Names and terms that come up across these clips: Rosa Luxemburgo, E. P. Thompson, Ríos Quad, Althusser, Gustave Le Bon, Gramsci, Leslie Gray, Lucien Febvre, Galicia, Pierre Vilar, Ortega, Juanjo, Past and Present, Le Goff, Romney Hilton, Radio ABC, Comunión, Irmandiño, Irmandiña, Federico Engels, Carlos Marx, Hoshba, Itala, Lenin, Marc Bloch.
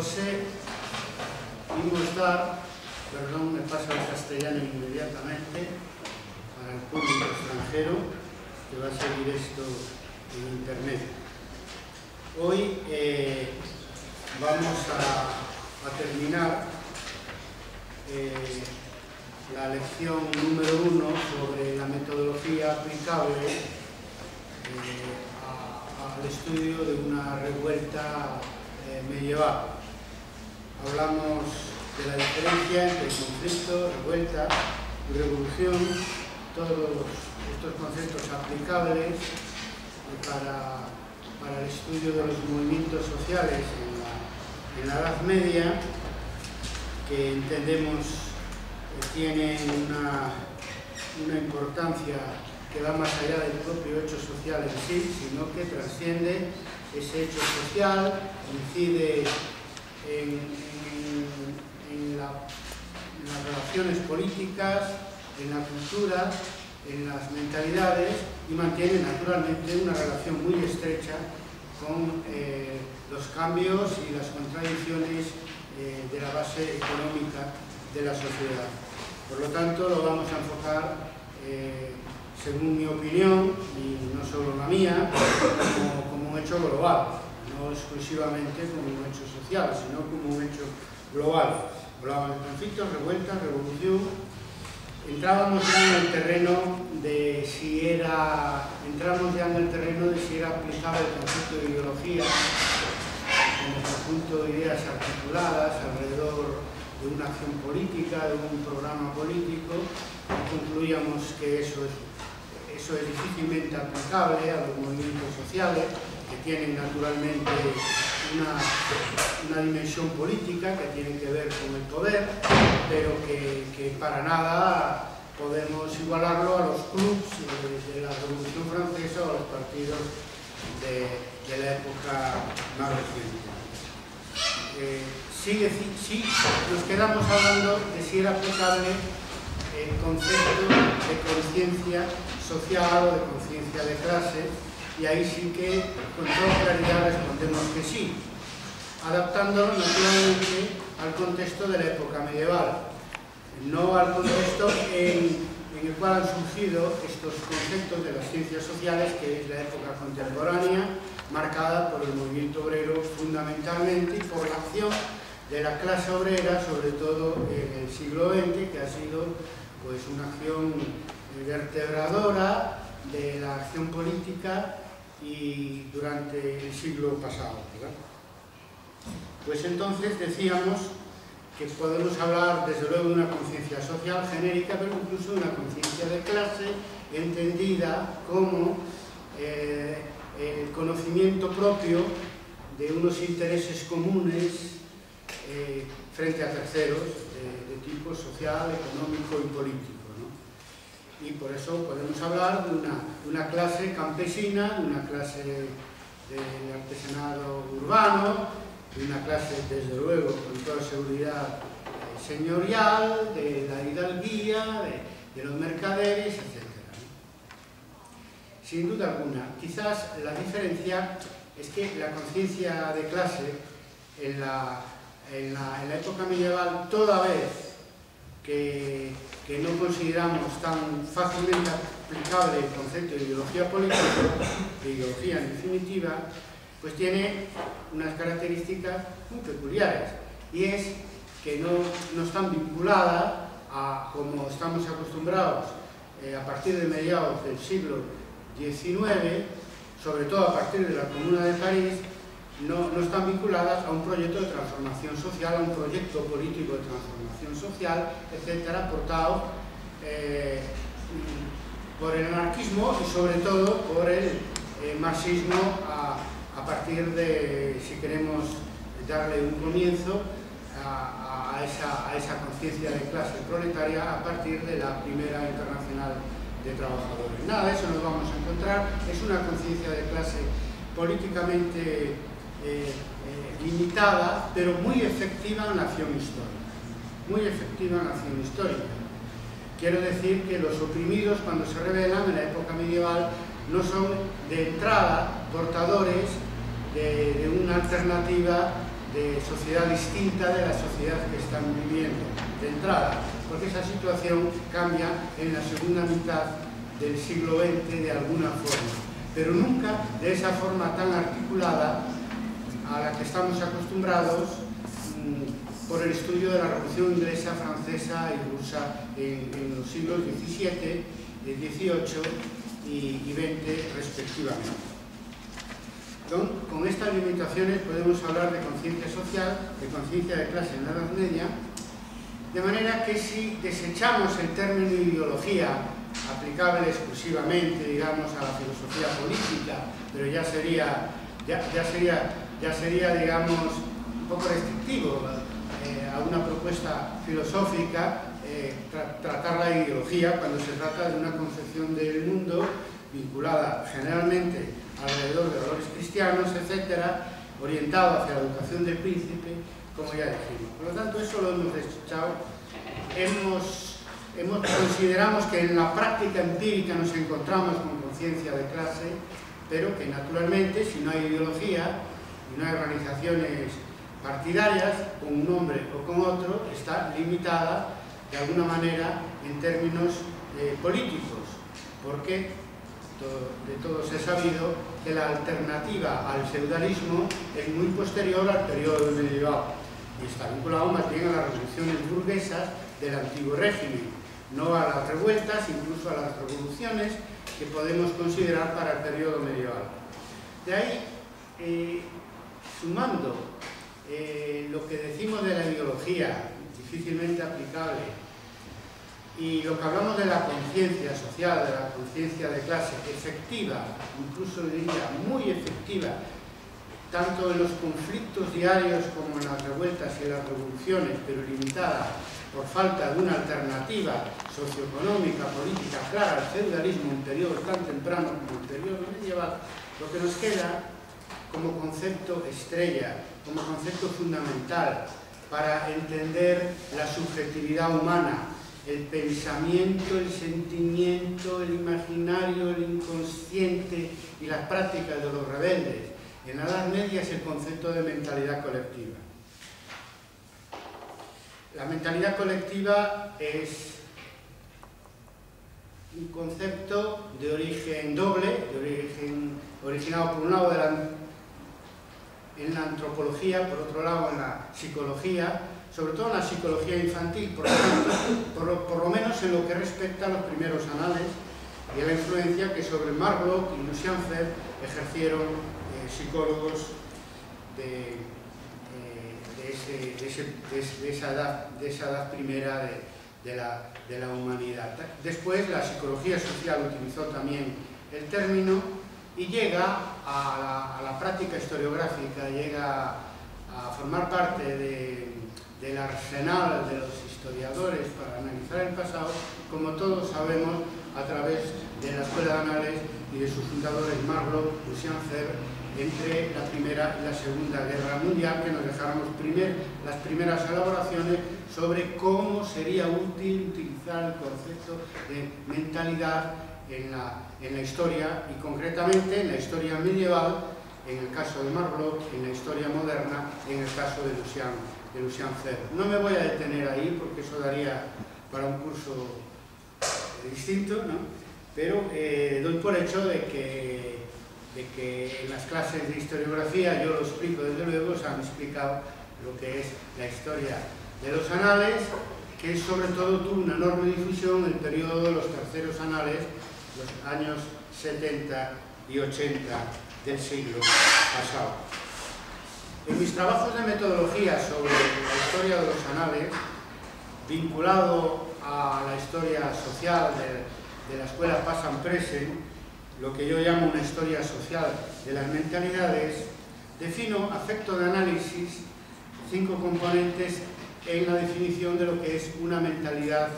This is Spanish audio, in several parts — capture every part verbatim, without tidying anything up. José y Gustave, perdón, me paso al castellano inmediatamente para el público extranjero que va a seguir esto en internet. Hoy eh, vamos a, a terminar eh, la lección número uno sobre la metodología aplicable eh, al estudio de una revuelta eh, medieval. Hablamos de la diferencia entre conflicto, revuelta y revolución, todos estos conceptos aplicables para, para el estudio de los movimientos sociales en la, en la Edad Media, que entendemos que tienen una, una importancia que va más allá del propio hecho social en sí, sino que trasciende ese hecho social, incide en En, la, en las relaciones políticas, en la cultura, en las mentalidades, y mantiene naturalmente una relación muy estrecha con eh, los cambios y las contradicciones eh, de la base económica de la sociedad. Por lo tanto, lo vamos a enfocar, eh, según mi opinión, y no solo la mía, como, como un hecho global, no exclusivamente como un hecho social, sino como un hecho global. Hablábamos de conflictos, revueltas, revolución. Entrábamos ya en el terreno de si era, entramos ya en el terreno de si era aplicable el concepto de ideología como conjunto de ideas articuladas alrededor de una acción política, de un programa político. Concluíamos que eso es, eso es difícilmente aplicable a los movimientos sociales, que tienen naturalmente Una, una dimensión política que tiene que ver con el poder, pero que, que para nada podemos igualarlo a los clubs de, de la Revolución Francesa o a los partidos de, de la época más reciente. Eh, sí, sí, nos quedamos hablando de si era aplicable el concepto de conciencia social o de conciencia de clase, y ahí sí que con toda claridad respondemos que sí, adaptándolo naturalmente al contexto de la época medieval, no al contexto en, en el cual han surgido estos conceptos de las ciencias sociales, que es la época contemporánea, marcada por el movimiento obrero fundamentalmente y por la acción de la clase obrera, sobre todo en el siglo veinte, que ha sido pues, una acción vertebradora de la acción política y durante el siglo pasado, ¿verdad? Pues entonces decíamos que podemos hablar desde luego de una conciencia social genérica, pero incluso de una conciencia de clase entendida como eh, el conocimiento propio de unos intereses comunes eh, frente a terceros de, de tipo social, económico y político, y por eso podemos hablar de una, de una clase campesina, de una clase de artesanado urbano, de una clase, desde luego, con toda seguridad eh, señorial, de la hidalguía, de, de los mercaderes, etcétera. Sin duda alguna, quizás la diferencia es que la conciencia de clase en la, en la, en la época medieval, toda vez que que no consideramos tan fácilmente aplicable el concepto de ideología política, de ideología en definitiva, pues tiene unas características muy peculiares, y es que no, no están vinculadas a, como estamos acostumbrados eh, a partir de mediados del siglo diecinueve, sobre todo a partir de la Comuna de París, no, no están vinculadas a un proyecto de transformación social, a un proyecto político de transformación social, etcétera, aportado eh, por el anarquismo y sobre todo por el eh, marxismo a, a partir de, si queremos darle un comienzo a, a esa, a esa conciencia de clase proletaria a partir de la Primera Internacional de Trabajadores. Nada de eso nos vamos a encontrar, es una conciencia de clase políticamente Eh, eh, limitada, pero muy efectiva en la acción histórica. Muy efectiva en la acción histórica. Quiero decir que los oprimidos, cuando se rebelan en la época medieval, no son de entrada portadores de, de una alternativa de sociedad distinta de la sociedad que están viviendo de entrada, porque esa situación cambia en la segunda mitad del siglo veinte de alguna forma, pero nunca de esa forma tan articulada a la que estamos acostumbrados mmm, por el estudio de la Revolución Inglesa, Francesa y Rusa en, en los siglos diecisiete, dieciocho y, y veinte respectivamente. Con estas limitaciones podemos hablar de conciencia social, de conciencia de clase en la Edad Media, de manera que si desechamos el término ideología aplicable exclusivamente, digamos, a la filosofía política, pero ya sería, ya, ya sería, ya sería, digamos, un poco restrictivo eh, a una propuesta filosófica eh, tra tratar la ideología cuando se trata de una concepción del mundo vinculada generalmente alrededor de valores cristianos, etcétera, orientado hacia la educación del príncipe, como ya dijimos. Por lo tanto, eso lo hemos desechado. Hemos, hemos, consideramos que en la práctica empírica nos encontramos con conciencia de clase, pero que naturalmente, si no hay ideología, si no hay organizaciones partidarias, con un nombre o con otro, está limitada de alguna manera en términos eh, políticos, porque de todos es sabido que la alternativa al feudalismo es muy posterior al periodo medieval y está vinculado más bien a las revoluciones burguesas del antiguo régimen, no a las revueltas, incluso a las revoluciones que podemos considerar para el periodo medieval. De ahí, eh, sumando eh, lo que decimos de la ideología difícilmente aplicable y lo que hablamos de la conciencia social, de la conciencia de clase efectiva, incluso diría muy efectiva, tanto en los conflictos diarios como en las revueltas y en las revoluciones, pero limitada por falta de una alternativa socioeconómica, política clara al feudalismo, un periodo tan temprano como el periodo medieval, lo que nos queda como concepto estrella, como concepto fundamental para entender la subjetividad humana, el pensamiento, el sentimiento, el imaginario, el inconsciente y las prácticas de los rebeldes. En la Edad Media es el concepto de mentalidad colectiva. La mentalidad colectiva es un concepto de origen doble, de origen originado por un lado de la, en la antropología, por otro lado en la psicología, sobre todo en la psicología infantil, por lo, por, lo, por lo menos en lo que respecta a los primeros anales y a la influencia que sobre Marc Bloch y Lucien Febvre ejercieron eh, psicólogos de, eh, de, ese, de, ese, de, esa edad, de esa edad primera de, de, la, de la humanidad. Después la psicología social utilizó también el término y llega a la, a la práctica historiográfica, llega a formar parte de del arsenal de los historiadores para analizar el pasado, como todos sabemos, a través de la Escuela de Anales y de sus fundadores Marc Bloch, Lucien Febvre, entre la Primera y la Segunda Guerra Mundial, que nos dejaron los primer, las primeras elaboraciones sobre cómo sería útil utilizar el concepto de mentalidad en la, en la historia, y concretamente en la historia medieval, en el caso de Marc Bloch, en la historia moderna, en el caso de Lucien Febvre. De Lucien Febvre. No me voy a detener ahí porque eso daría para un curso distinto, ¿no? Pero eh, doy por hecho de que, de que en las clases de historiografía, yo lo explico desde luego, se han explicado lo que es la historia de los anales, que sobre todo tuvo una enorme difusión en el periodo de los terceros anales, los años setenta y ochenta del siglo pasado. En mis trabajos de metodología sobre la historia de los anales, vinculado a la historia social de, de la escuela Past and Present, lo que yo llamo una historia social de las mentalidades, defino, a efecto de análisis, cinco componentes en la definición de lo que es una mentalidad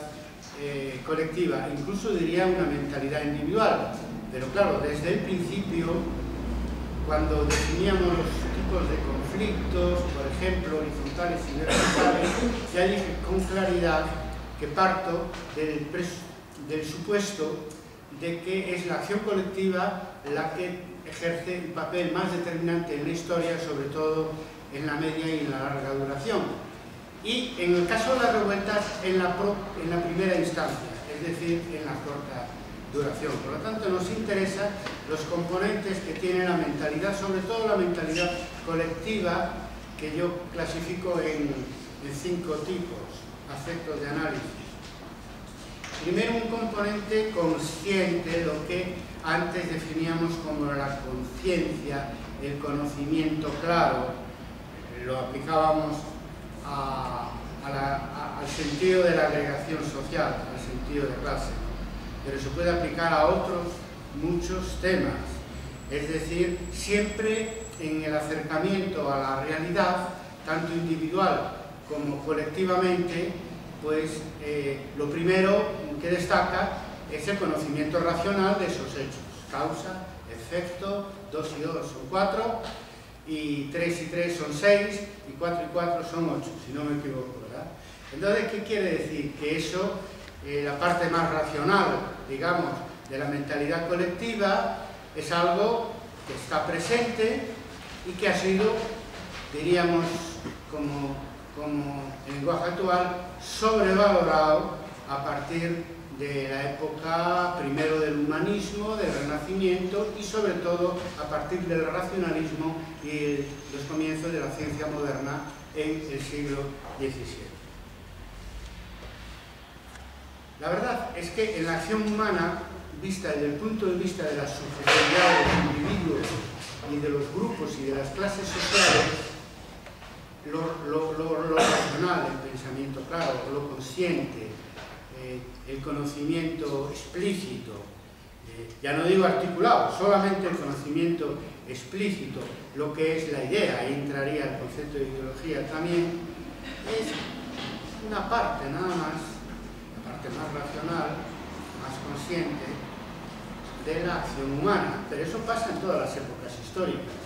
eh, colectiva, incluso diría una mentalidad individual, pero claro, desde el principio, cuando definíamos los de conflictos, por ejemplo, horizontales y verticales, ya dije con claridad que parto del, del supuesto de que es la acción colectiva la que ejerce un papel más determinante en la historia, sobre todo en la media y en la larga duración. Y en el caso de las revueltas, en la, pro, en la primera instancia, es decir, en la corta duración. Por lo tanto, nos interesan los componentes que tiene la mentalidad, sobre todo la mentalidad colectiva, que yo clasifico en, en cinco tipos, aspectos de análisis. Primero, un componente consciente, lo que antes definíamos como la conciencia, el conocimiento claro, lo aplicábamos a, a la, a, al sentido de la agregación social, al sentido de clase, pero se puede aplicar a otros muchos temas, es decir, siempre en el acercamiento a la realidad, tanto individual como colectivamente, pues eh, lo primero que destaca es el conocimiento racional de esos hechos, causa, efecto, dos y dos son cuatro, y tres y tres son seis, y cuatro y cuatro son ocho, si no me equivoco, ¿verdad? Entonces, ¿qué quiere decir? Que eso, eh, la parte más racional, digamos, de la mentalidad colectiva, es algo que está presente y que ha sido, diríamos, como, como el lenguaje actual, sobrevalorado a partir de la época primero del humanismo, del Renacimiento y sobre todo a partir del racionalismo y el, los comienzos de la ciencia moderna en el siglo diecisiete. La verdad es que en la acción humana, vista desde el punto de vista de la subjetividad de los individuos y de los grupos y de las clases sociales, lo, lo, lo, lo racional, el pensamiento claro, lo consciente, el conocimiento explícito, eh, ya no digo articulado, solamente el conocimiento explícito, lo que es la idea, ahí entraría el concepto de ideología también, es una parte nada más, la parte más racional, más consciente de la acción humana, pero eso pasa en todas las épocas históricas.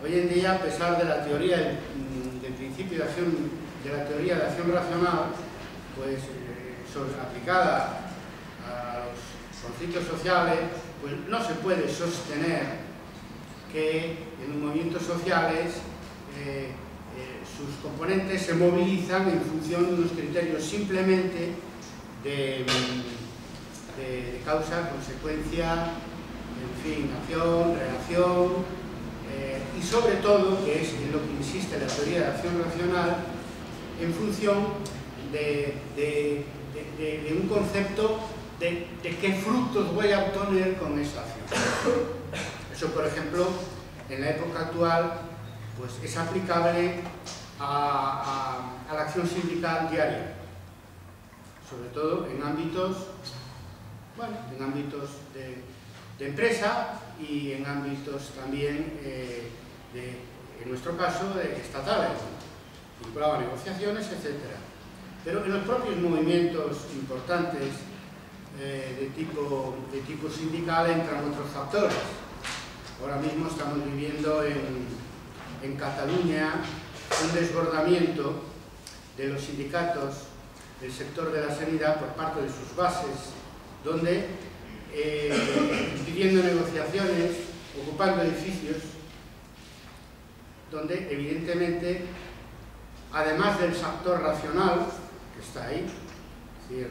Hoy en día, a pesar de la teoría del principio de acción, de la teoría de acción racional, pues aplicada a los conflictos sociales, pues no se puede sostener que en movimientos sociales eh, eh, sus componentes se movilizan en función de unos criterios simplemente de, de, de causa, consecuencia, en fin, acción, relación, eh, y sobre todo, que es en lo que insiste la teoría de acción racional, en función de, de De, de un concepto de, de qué frutos voy a obtener con esa acción. Eso, por ejemplo, en la época actual, pues es aplicable a, a, a la acción sindical diaria, sobre todo en ámbitos, bueno, en ámbitos de, de empresa y en ámbitos también, eh, de, en nuestro caso, de estatales, vinculado a negociaciones, etcétera. Pero en los propios movimientos importantes eh, de, tipo, de tipo sindical entran otros factores. Ahora mismo estamos viviendo en, en Cataluña un desbordamiento de los sindicatos del sector de la sanidad por parte de sus bases, donde eh, pidiendo negociaciones, ocupando edificios, donde evidentemente, además del factor racional, que está ahí, es decir,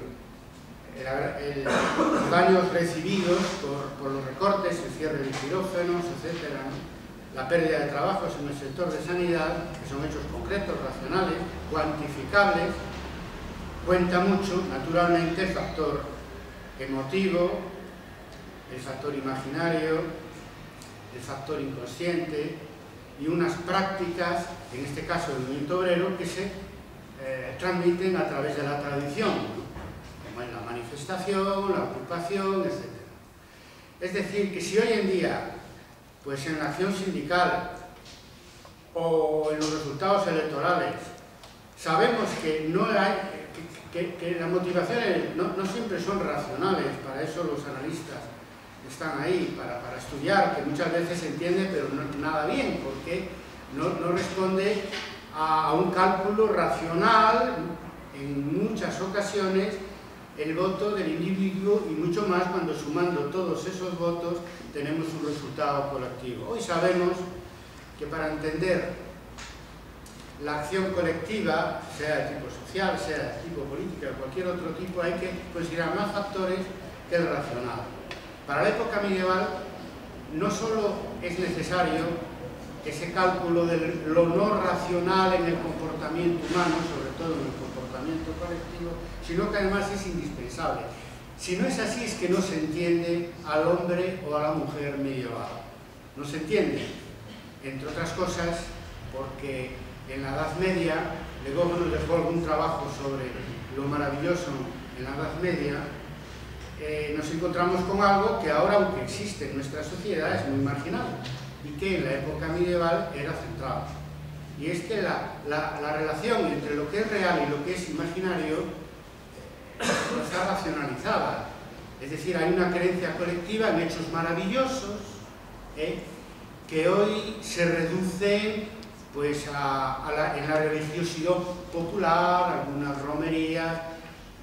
el, el, los daños recibidos por, por los recortes, el cierre de quirófanos, etcétera, ¿no? La pérdida de trabajos en el sector de sanidad, que son hechos concretos, racionales, cuantificables, cuenta mucho, naturalmente, el factor emotivo, el factor imaginario, el factor inconsciente y unas prácticas, en este caso del movimiento obrero, que se Eh, transmiten a través de la tradición, ¿no? Como es la manifestación, la ocupación, etcétera. Es decir, que si hoy en día, pues en la acción sindical o en los resultados electorales, sabemos que, no hay, que, que, que las motivaciones no, no siempre son racionales, para eso los analistas están ahí, para, para estudiar, que muchas veces se entiende, pero no, nada bien, porque no, no responde a un cálculo racional en muchas ocasiones el voto del individuo y mucho más cuando sumando todos esos votos tenemos un resultado colectivo. Hoy sabemos que para entender la acción colectiva, sea de tipo social, sea de tipo política, cualquier otro tipo, hay que considerar más factores que el racional. Para la época medieval no solo es necesario ese cálculo de lo no racional en el comportamiento humano, sobre todo en el comportamiento colectivo, sino que además es indispensable. Si no es así, es que no se entiende al hombre o a la mujer medieval. No se entiende, entre otras cosas, porque en la Edad Media, Le Goff nos dejó algún trabajo sobre lo maravilloso en la Edad Media, eh, nos encontramos con algo que ahora, aunque existe en nuestra sociedad, es muy marginal, y que en la época medieval era central. Y es que la, la, la relación entre lo que es real y lo que es imaginario no está racionalizada. Es decir, hay una creencia colectiva en hechos maravillosos ¿eh? que hoy se reducen pues, a, a la, en la religiosidad popular, algunas romerías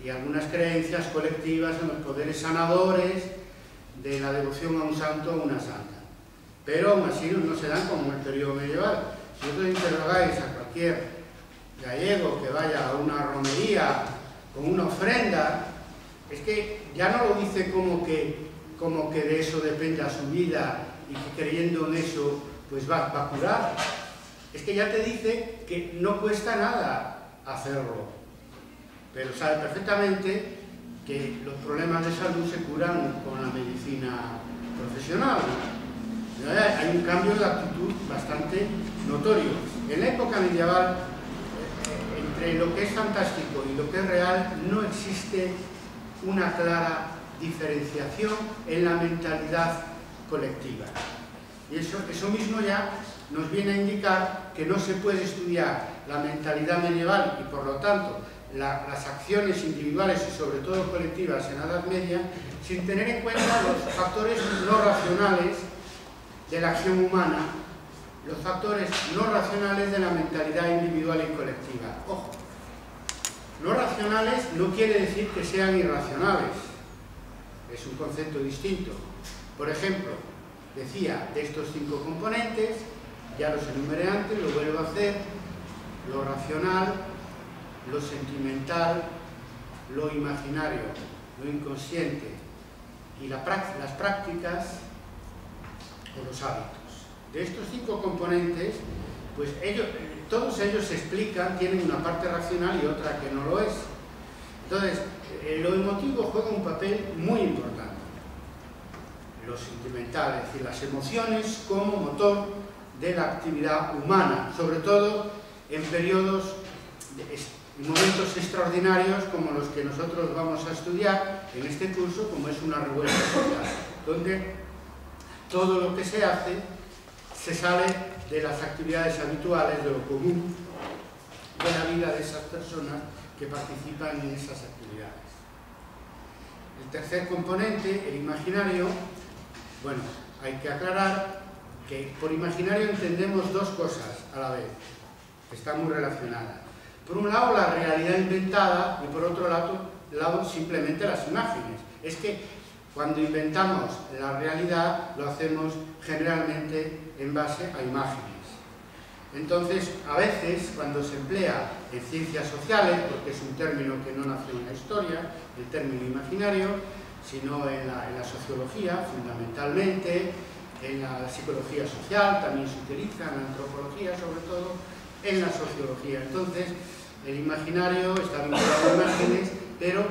y algunas creencias colectivas en los poderes sanadores de la devoción a un santo o una santa. Pero aún así no se dan como en el periodo medieval. Si vosotros interrogáis a cualquier gallego que vaya a una romería con una ofrenda, es que ya no lo dice como que, como que de eso dependa su vida y que creyendo en eso pues va, va a curar. Es que ya te dice que no cuesta nada hacerlo, pero sabe perfectamente que los problemas de salud se curan con la medicina profesional. Hay un cambio de actitud bastante notorio. En la época medieval, entre lo que es fantástico y lo que es real, no existe una clara diferenciación en la mentalidad colectiva. Y eso, eso mismo ya nos viene a indicar que no se puede estudiar la mentalidad medieval y, por lo tanto, la, las acciones individuales y, sobre todo, colectivas en la Edad Media, sin tener en cuenta los factores no racionales de la acción humana, los factores no racionales de la mentalidad individual y colectiva. Ojo, no racionales no quiere decir que sean irracionales, es un concepto distinto. Por ejemplo, decía, de estos cinco componentes, ya los enumeré antes, lo vuelvo a hacer, lo racional, lo sentimental, lo imaginario, lo inconsciente y la práct- las prácticas, o los hábitos. De estos cinco componentes, pues ellos, todos ellos se explican, tienen una parte racional y otra que no lo es. Entonces, lo emotivo juega un papel muy importante. Lo sentimental, es decir, las emociones como motor de la actividad humana, sobre todo en periodos, en momentos extraordinarios como los que nosotros vamos a estudiar en este curso, como es una revuelta social, donde todo lo que se hace se sale de las actividades habituales, de lo común, de la vida de esas personas que participan en esas actividades. El tercer componente, el imaginario, bueno, hay que aclarar que por imaginario entendemos dos cosas a la vez, que están muy relacionadas. Por un lado, la realidad inventada y por otro lado, simplemente las imágenes. Es que cuando inventamos la realidad, lo hacemos generalmente en base a imágenes. Entonces, a veces, cuando se emplea en ciencias sociales, porque es un término que no nació en la historia, el término imaginario, sino en la, en la sociología, fundamentalmente, en la psicología social, también se utiliza, en la antropología, sobre todo, en la sociología. Entonces, el imaginario está vinculado a imágenes, pero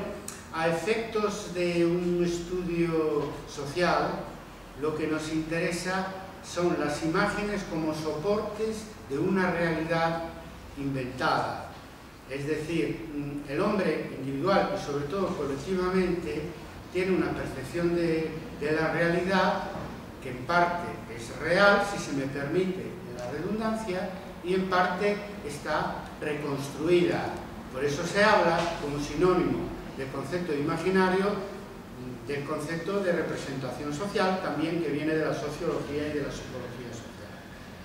a efectos de un estudio social, lo que nos interesa son las imágenes como soportes de una realidad inventada. Es decir, el hombre individual y sobre todo colectivamente tiene una percepción de, de la realidad que en parte es real, si se me permite la redundancia, y en parte está reconstruida. Por eso se habla como sinónimo del concepto de imaginario, del concepto de representación social, también que viene de la sociología y de la psicología social.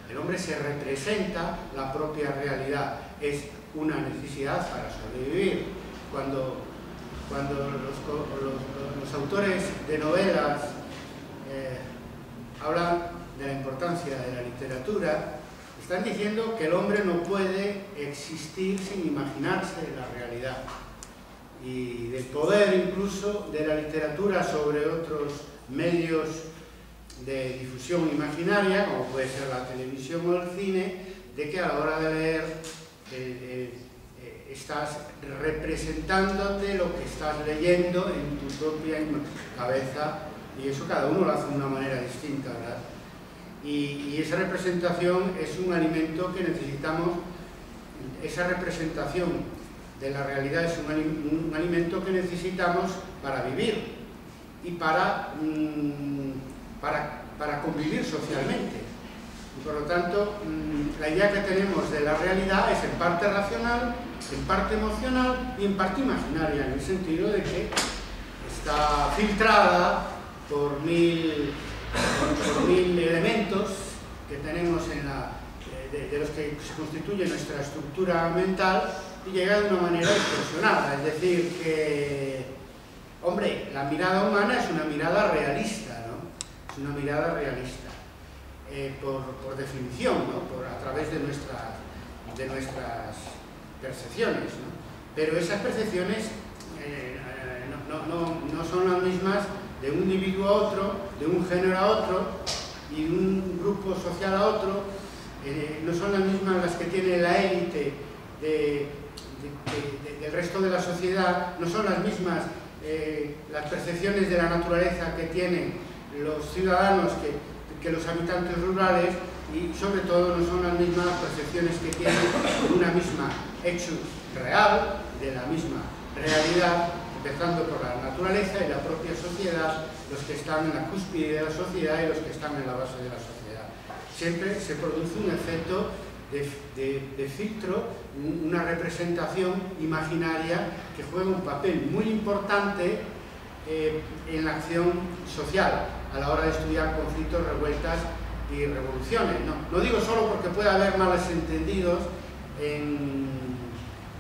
El hombre se representa la propia realidad, es una necesidad para sobrevivir. Cuando cuando los, los, los autores de novelas eh, hablan de la importancia de la literatura, están diciendo que el hombre no puede existir sin imaginarse la realidad, y del poder incluso de la literatura sobre otros medios de difusión imaginaria, como puede ser la televisión o el cine, de que a la hora de leer eh, eh, estás representándote lo que estás leyendo en tu propia cabeza, y eso cada uno lo hace de una manera distinta, ¿verdad? Y, y esa representación es un alimento que necesitamos, esa representación de la realidad es un, un alimento que necesitamos para vivir y para, mmm, para, para convivir socialmente. Y por lo tanto, mmm, la idea que tenemos de la realidad es en parte racional, en parte emocional y en parte imaginaria, en el sentido de que está filtrada por mil... por mil elementos que tenemos en la, de, de los que se constituye nuestra estructura mental, y llega de una manera distorsionada. Es decir, que, hombre, la mirada humana es una mirada realista, ¿no? Es una mirada realista, eh, por, por definición, ¿no? Por, a través de, nuestra, de nuestras percepciones, ¿no? Pero esas percepciones eh, no, no, no son las mismas de un individuo a otro, de un género a otro y de un grupo social a otro. Eh, no son las mismas las que tiene la élite de, de, de, de, del resto de la sociedad, no son las mismas eh, las percepciones de la naturaleza que tienen los ciudadanos que, que los habitantes rurales, y sobre todo no son las mismas percepciones que tienen de una misma hecho real, de la misma realidad, empezando por la naturaleza y la propia sociedad, los que están en la cúspide de la sociedad y los que están en la base de la sociedad. Siempre se produce un efecto de, de, de filtro, una representación imaginaria que juega un papel muy importante eh, en la acción social, a la hora de estudiar conflictos, revueltas y revoluciones. No, no digo solo porque puede haber malos entendidos en,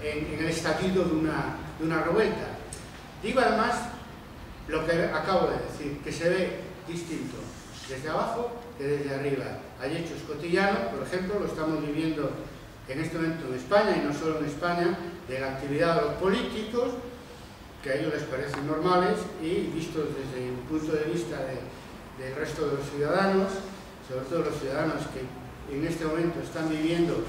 en, en el estallido de una, de una revuelta. Digo además lo que acabo de decir, que se ve distinto desde abajo que desde arriba. Hay hechos cotidianos, por ejemplo, lo estamos viviendo en este momento en España, y no solo en España, de la actividad de los políticos, que a ellos les parecen normales, y vistos desde el punto de vista de, del resto de los ciudadanos, sobre todo los ciudadanos que en este momento están viviendo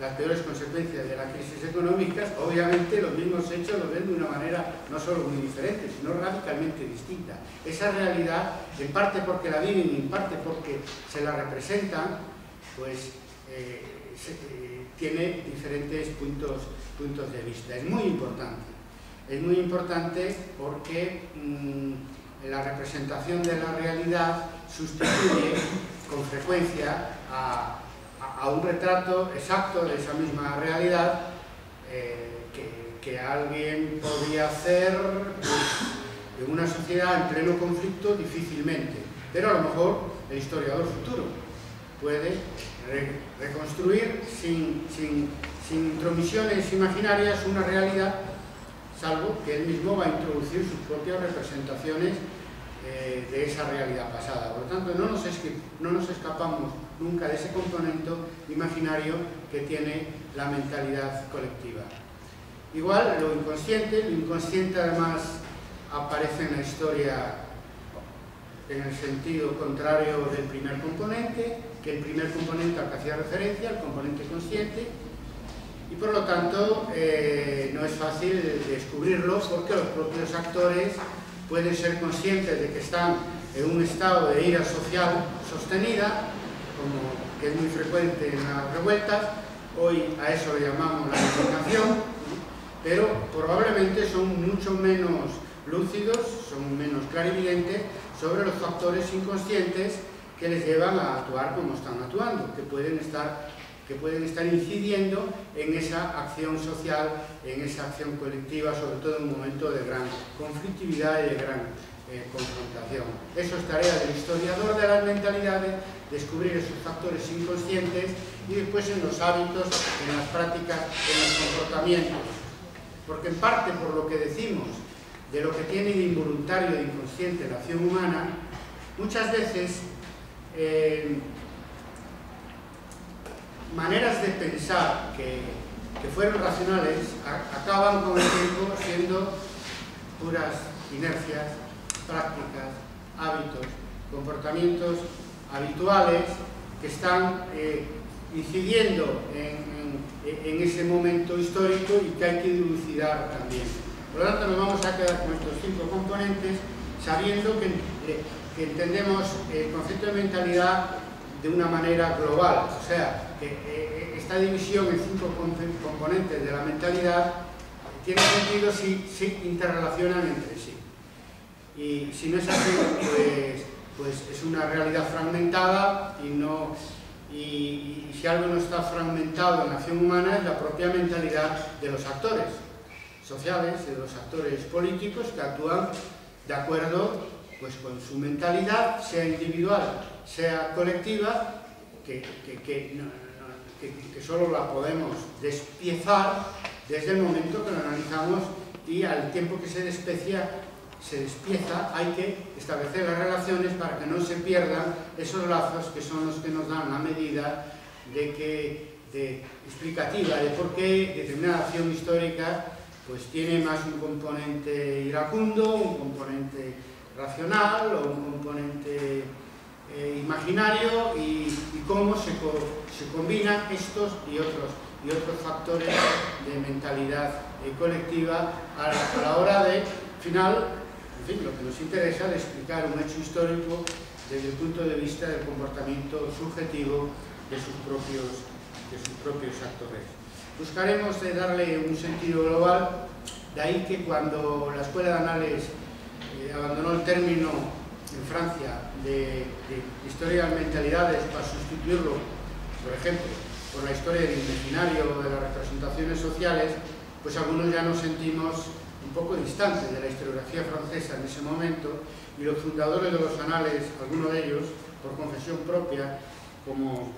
las peores consecuencias de las crisis económicas, obviamente los mismos hechos los ven de una manera no solo muy diferente, sino radicalmente distinta. Esa realidad, en parte porque la viven y en parte porque se la representan, pues eh, se, eh, tiene diferentes puntos, puntos de vista. Es muy importante, es muy importante porque mmm, la representación de la realidad sustituye con frecuencia a a un retrato exacto de esa misma realidad eh, que, que alguien podría hacer pues, en una sociedad en pleno conflicto difícilmente, pero a lo mejor el historiador futuro puede re reconstruir sin, sin, sin intromisiones imaginarias una realidad, salvo que él mismo va a introducir sus propias representaciones eh, de esa realidad pasada. Por lo tanto, no nos, no nos escapamos nunca de ese componente imaginario que tiene la mentalidad colectiva. Igual lo inconsciente, lo inconsciente además aparece en la historia en el sentido contrario del primer componente, que el primer componente al que hacía referencia, el componente consciente, y por lo tanto eh, no es fácil descubrirlo porque los propios actores pueden ser conscientes de que están en un estado de ira social sostenida, como que es muy frecuente en las revueltas, hoy a eso le llamamos la indignación, pero probablemente son mucho menos lúcidos, son menos clarividentes sobre los factores inconscientes que les llevan a actuar como están actuando, que pueden estar, que pueden estar incidiendo en esa acción social, en esa acción colectiva, sobre todo en un momento de gran conflictividad y de gran eh, confrontación. Eso es tarea del historiador de las mentalidades, descubrir esos factores inconscientes y después en los hábitos, en las prácticas, en los comportamientos. Porque en parte por lo que decimos de lo que tiene de involuntario e inconsciente la acción humana, muchas veces eh, maneras de pensar que, que fueron racionales a, acaban con el tiempo siendo puras inercias, prácticas, hábitos, comportamientos habituales que están eh, incidiendo en, en, en ese momento histórico y que hay que dilucidar también. Por lo tanto, nos vamos a quedar con estos cinco componentes, sabiendo que, que entendemos el concepto de mentalidad de una manera global, o sea, que eh, esta división en cinco componentes de la mentalidad tiene sentido si se si interrelacionan entre sí. Y si no es así, pues, pues es una realidad fragmentada y no... Y, y si algo no está fragmentado en la acción humana es la propia mentalidad de los actores sociales y de los actores políticos que actúan de acuerdo pues, con su mentalidad, sea individual, sea colectiva, que, que, que, no, no, que, que solo la podemos despiezar desde el momento que lo analizamos, y al tiempo que se despecia, se despieza, hay que establecer las relaciones para que no se pierdan esos lazos que son los que nos dan la medida de que, de, explicativa de por qué determinada acción histórica pues tiene más un componente iracundo, un componente racional o un componente eh, imaginario, y, y cómo se, co se combinan estos y otros y otros factores de mentalidad eh, colectiva a la, a la hora de, final, en fin, lo que nos interesa es explicar un hecho histórico desde el punto de vista del comportamiento subjetivo de sus propios, de sus propios actores. Buscaremos de darle un sentido global, de ahí que cuando la Escuela de Anales eh, abandonó el término en Francia de, de historia de las mentalidades para sustituirlo, por ejemplo, por la historia del imaginario o de las representaciones sociales, pues algunos ya nos sentimos un poco distante de la historiografía francesa en ese momento, y los fundadores de los anales, algunos de ellos, por confesión propia, como,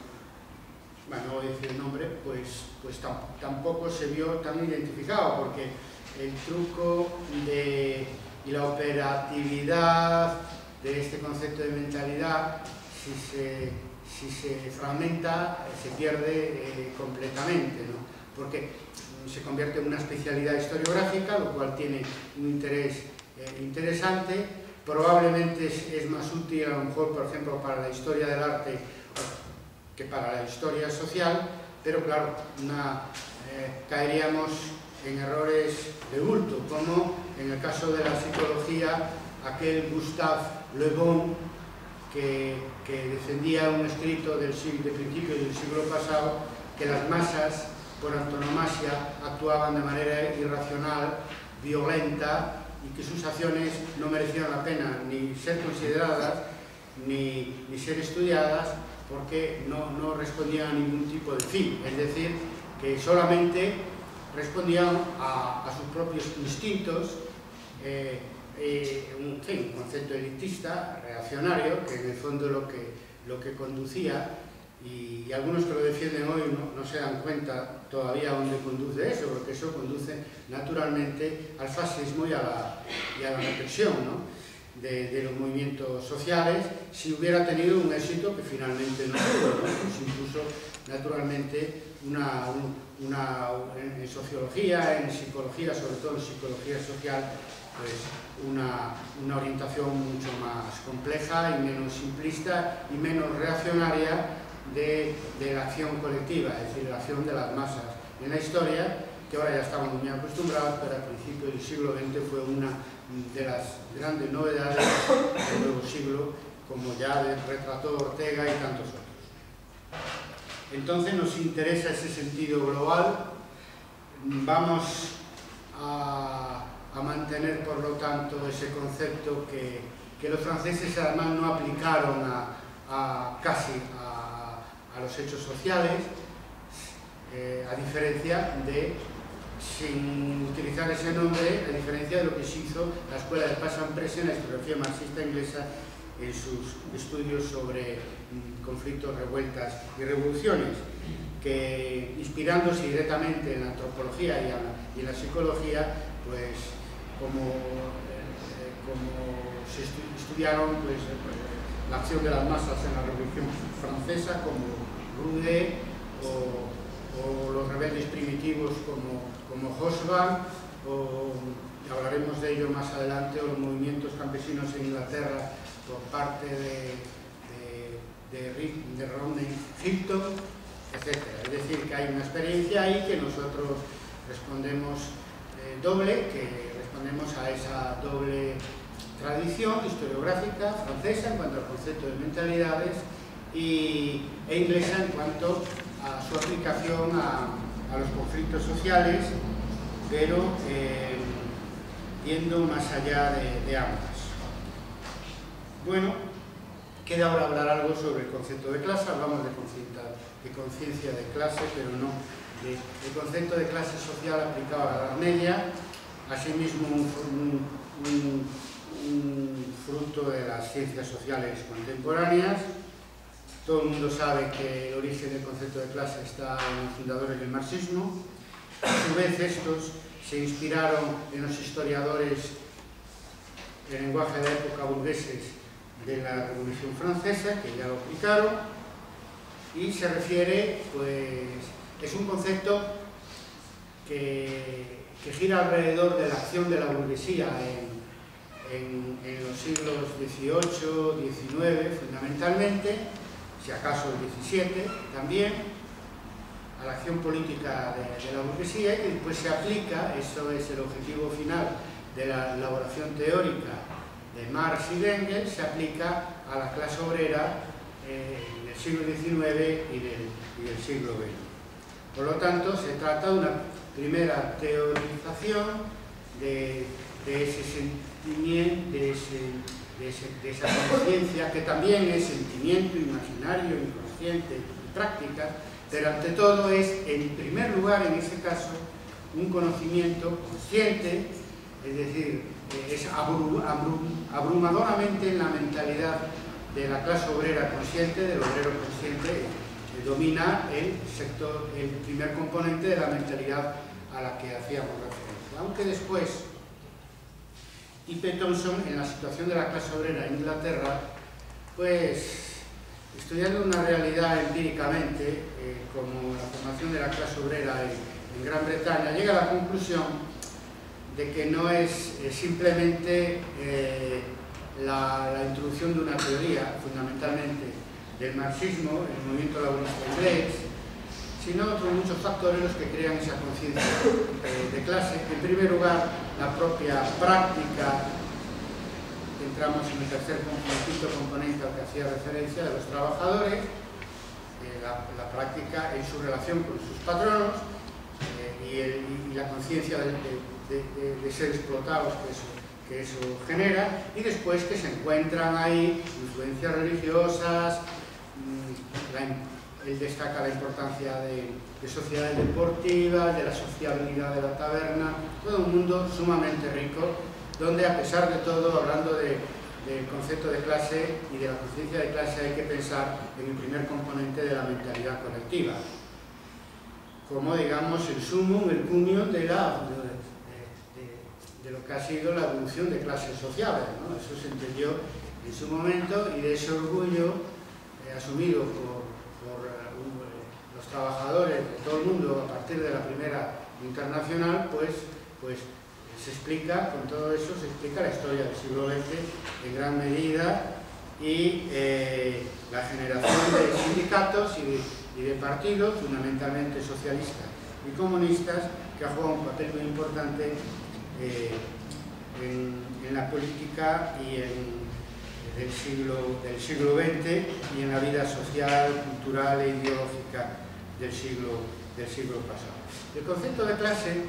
bueno, no voy a decir el nombre, pues, pues tampoco se vio tan identificado, porque el truco de, y la operatividad de este concepto de mentalidad, si se, si se fragmenta, se pierde eh, completamente, ¿no? Porque se convierte en una especialidad historiográfica, lo cual tiene un interés eh, interesante. Probablemente es, es más útil, a lo mejor, por ejemplo, para la historia del arte que para la historia social, pero claro, una, eh, caeríamos en errores de bulto, como en el caso de la psicología, aquel Gustave Le Bon que, que defendía un escrito del, siglo, del principio del siglo pasado, que las masas por antonomasia actuaban de manera irracional, violenta, y que sus acciones no merecían la pena ni ser consideradas ni, ni ser estudiadas, porque no, no respondían a ningún tipo de fin, es decir, que solamente respondían a, a sus propios instintos, eh, eh, un, sí, un concepto elitista, reaccionario, que en el fondo lo que, lo que conducía. Y algunos que lo defienden hoy no, no se dan cuenta todavía dónde conduce eso, porque eso conduce naturalmente al fascismo y a la, y a la represión, ¿no? de, de los movimientos sociales, si hubiera tenido un éxito que finalmente no tuvo, ¿no? Pues incluso naturalmente una, una, en sociología, en psicología, sobre todo en psicología social, pues una, una orientación mucho más compleja y menos simplista y menos reaccionaria De, de la acción colectiva, es decir, la acción de las masas en la historia, que ahora ya estamos muy acostumbrados, pero al principio del siglo veinte fue una de las grandes novedades del nuevo siglo, como ya retrató Ortega y tantos otros. Entonces nos interesa ese sentido global. Vamos a, a mantener, por lo tanto, ese concepto que, que los franceses además no aplicaron a, a casi a a los hechos sociales, eh, a diferencia de, sin utilizar ese nombre, a diferencia de lo que se hizo la Escuela de Past and Present en la historiografía marxista inglesa en sus estudios sobre mm, conflictos, revueltas y revoluciones, que inspirándose directamente en la antropología y, la, y en la psicología, pues como como se estu estudiaron pues, la acción de las masas en la Revolución Francesa, como Rude o, o los rebeldes primitivos como, como Hoshba, o hablaremos de ello más adelante, o los movimientos campesinos en Inglaterra por parte de, de, de, de Romney Hilton, etcétera. Es decir, que hay una experiencia ahí que nosotros respondemos eh, doble, que respondemos a esa doble tradición historiográfica francesa en cuanto al concepto de mentalidades y, e inglesa en cuanto a su aplicación a, a los conflictos sociales, pero eh, yendo más allá de, de ambas. Bueno, queda ahora hablar algo sobre el concepto de clase. Hablamos de conciencia de, conciencia de clase, pero no de, de concepto de clase social aplicado a la Edad Media, asimismo un, un, un, un fruto de las ciencias sociales contemporáneas. Todo el mundo sabe que el origen del concepto de clase está en los fundadores del marxismo. A su vez, estos se inspiraron en los historiadores del lenguaje de la época burgueses de la Revolución Francesa, que ya lo explicaron, y se refiere, pues, es un concepto que, que gira alrededor de la acción de la burguesía en, en, en los siglos dieciocho, diecinueve, fundamentalmente, si acaso el diecisiete también, a la acción política de, de la burguesía, y que después se aplica. Eso es el objetivo final de la elaboración teórica de Marx y de Engels, se aplica a la clase obrera eh, del siglo diecinueve y del, y del siglo veinte. Por lo tanto, se trata de una primera teorización de, de ese sentimiento, de, ese, de, ese, de esa conciencia, que también es sentimiento imaginario, inconsciente y práctica. Pero ante todo es, en primer lugar, en ese caso, un conocimiento consciente, es decir, es abru abrum abrumadoramente en la mentalidad de la clase obrera consciente, del obrero consciente, que domina el sector, el primer componente de la mentalidad a la que hacíamos referencia. Aunque después, E P Thompson, en la situación de la clase obrera en Inglaterra, pues, estudiando una realidad empíricamente, eh, como la formación de la clase obrera en, en Gran Bretaña, llega a la conclusión de que no es eh, simplemente eh, la, la introducción de una teoría, fundamentalmente del marxismo, el movimiento laborista inglés, sino otros muchos factores los que crean esa conciencia eh, de clase. En primer lugar, la propia práctica. Entramos en el tercer conflicto componente al que hacía referencia, de los trabajadores, eh, la, la práctica en su relación con sus patronos eh, y, el, y la conciencia de, de, de, de ser explotados que eso, que eso genera, y después que se encuentran ahí influencias religiosas. La, él destaca la importancia de, de sociedades deportivas, de la sociabilidad de la taberna, todo un mundo sumamente rico, donde a pesar de todo, hablando de, del concepto de clase y de la conciencia de clase, hay que pensar en el primer componente de la mentalidad colectiva, como digamos el sumum, el cumio de, la, de, de, de lo que ha sido la evolución de clases sociales, ¿no? Eso se entendió en su momento, y de ese orgullo eh, asumido por, por uh, los trabajadores de todo el mundo a partir de la primera internacional, pues, pues se explica, con todo eso se explica la historia del siglo veinte en gran medida, y eh, la generación de sindicatos y de, y de partidos, fundamentalmente socialistas y comunistas, que ha jugado un papel muy importante eh, en, en la política y en, del, siglo, del siglo veinte, y en la vida social, cultural e ideológica del siglo, del siglo pasado. El concepto de clase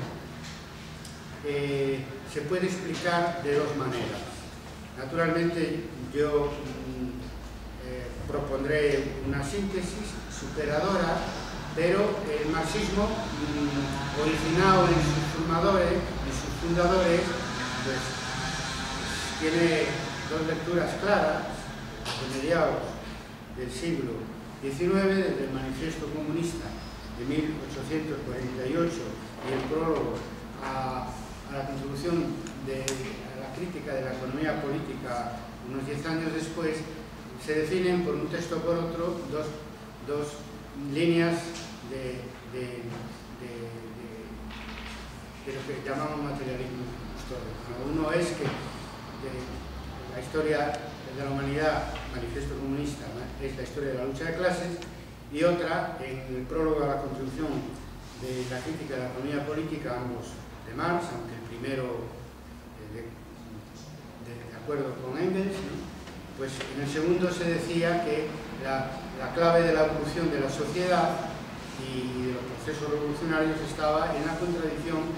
Eh, se puede explicar de dos maneras. Naturalmente, yo mm, eh, propondré una síntesis superadora, pero el marxismo, mm, originado en sus formadores, en sus fundadores, pues, tiene dos lecturas claras, de mediados del siglo diecinueve, desde el Manifiesto Comunista de mil ochocientos cuarenta y ocho y el prólogo a a la contribución de la crítica de la economía política unos diez años después, se definen por un texto o por otro dos, dos líneas de, de, de, de, de lo que llamamos materialismo histórico. Uno es que de la historia de la humanidad, manifiesto comunista, ¿no? Es la historia de la lucha de clases, y otra, en el prólogo a la construcción de la crítica de la economía política, ambos de Marx, aunque el primero de, de, de acuerdo con Engels, ¿no? Pues en el segundo se decía que la, la clave de la evolución de la sociedad y de los procesos revolucionarios estaba en la contradicción,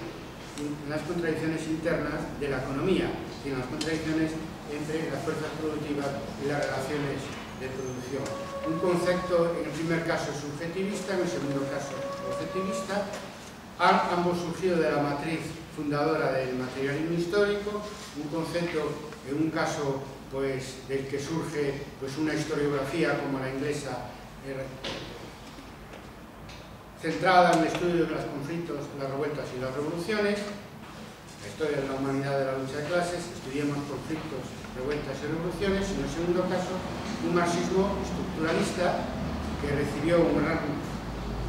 en las contradicciones internas de la economía, y en las contradicciones entre las fuerzas productivas y las relaciones de producción. Un concepto, en el primer caso subjetivista, en el segundo caso objetivista, han ambos surgido de la matriz fundadora del materialismo histórico, un concepto, en un caso, pues del que surge pues una historiografía como la inglesa, eh, centrada en el estudio de los conflictos, las revueltas y las revoluciones, la historia de la humanidad de la lucha de clases, estudiemos conflictos, revueltas y revoluciones, y en el segundo caso un marxismo estructuralista que recibió un gran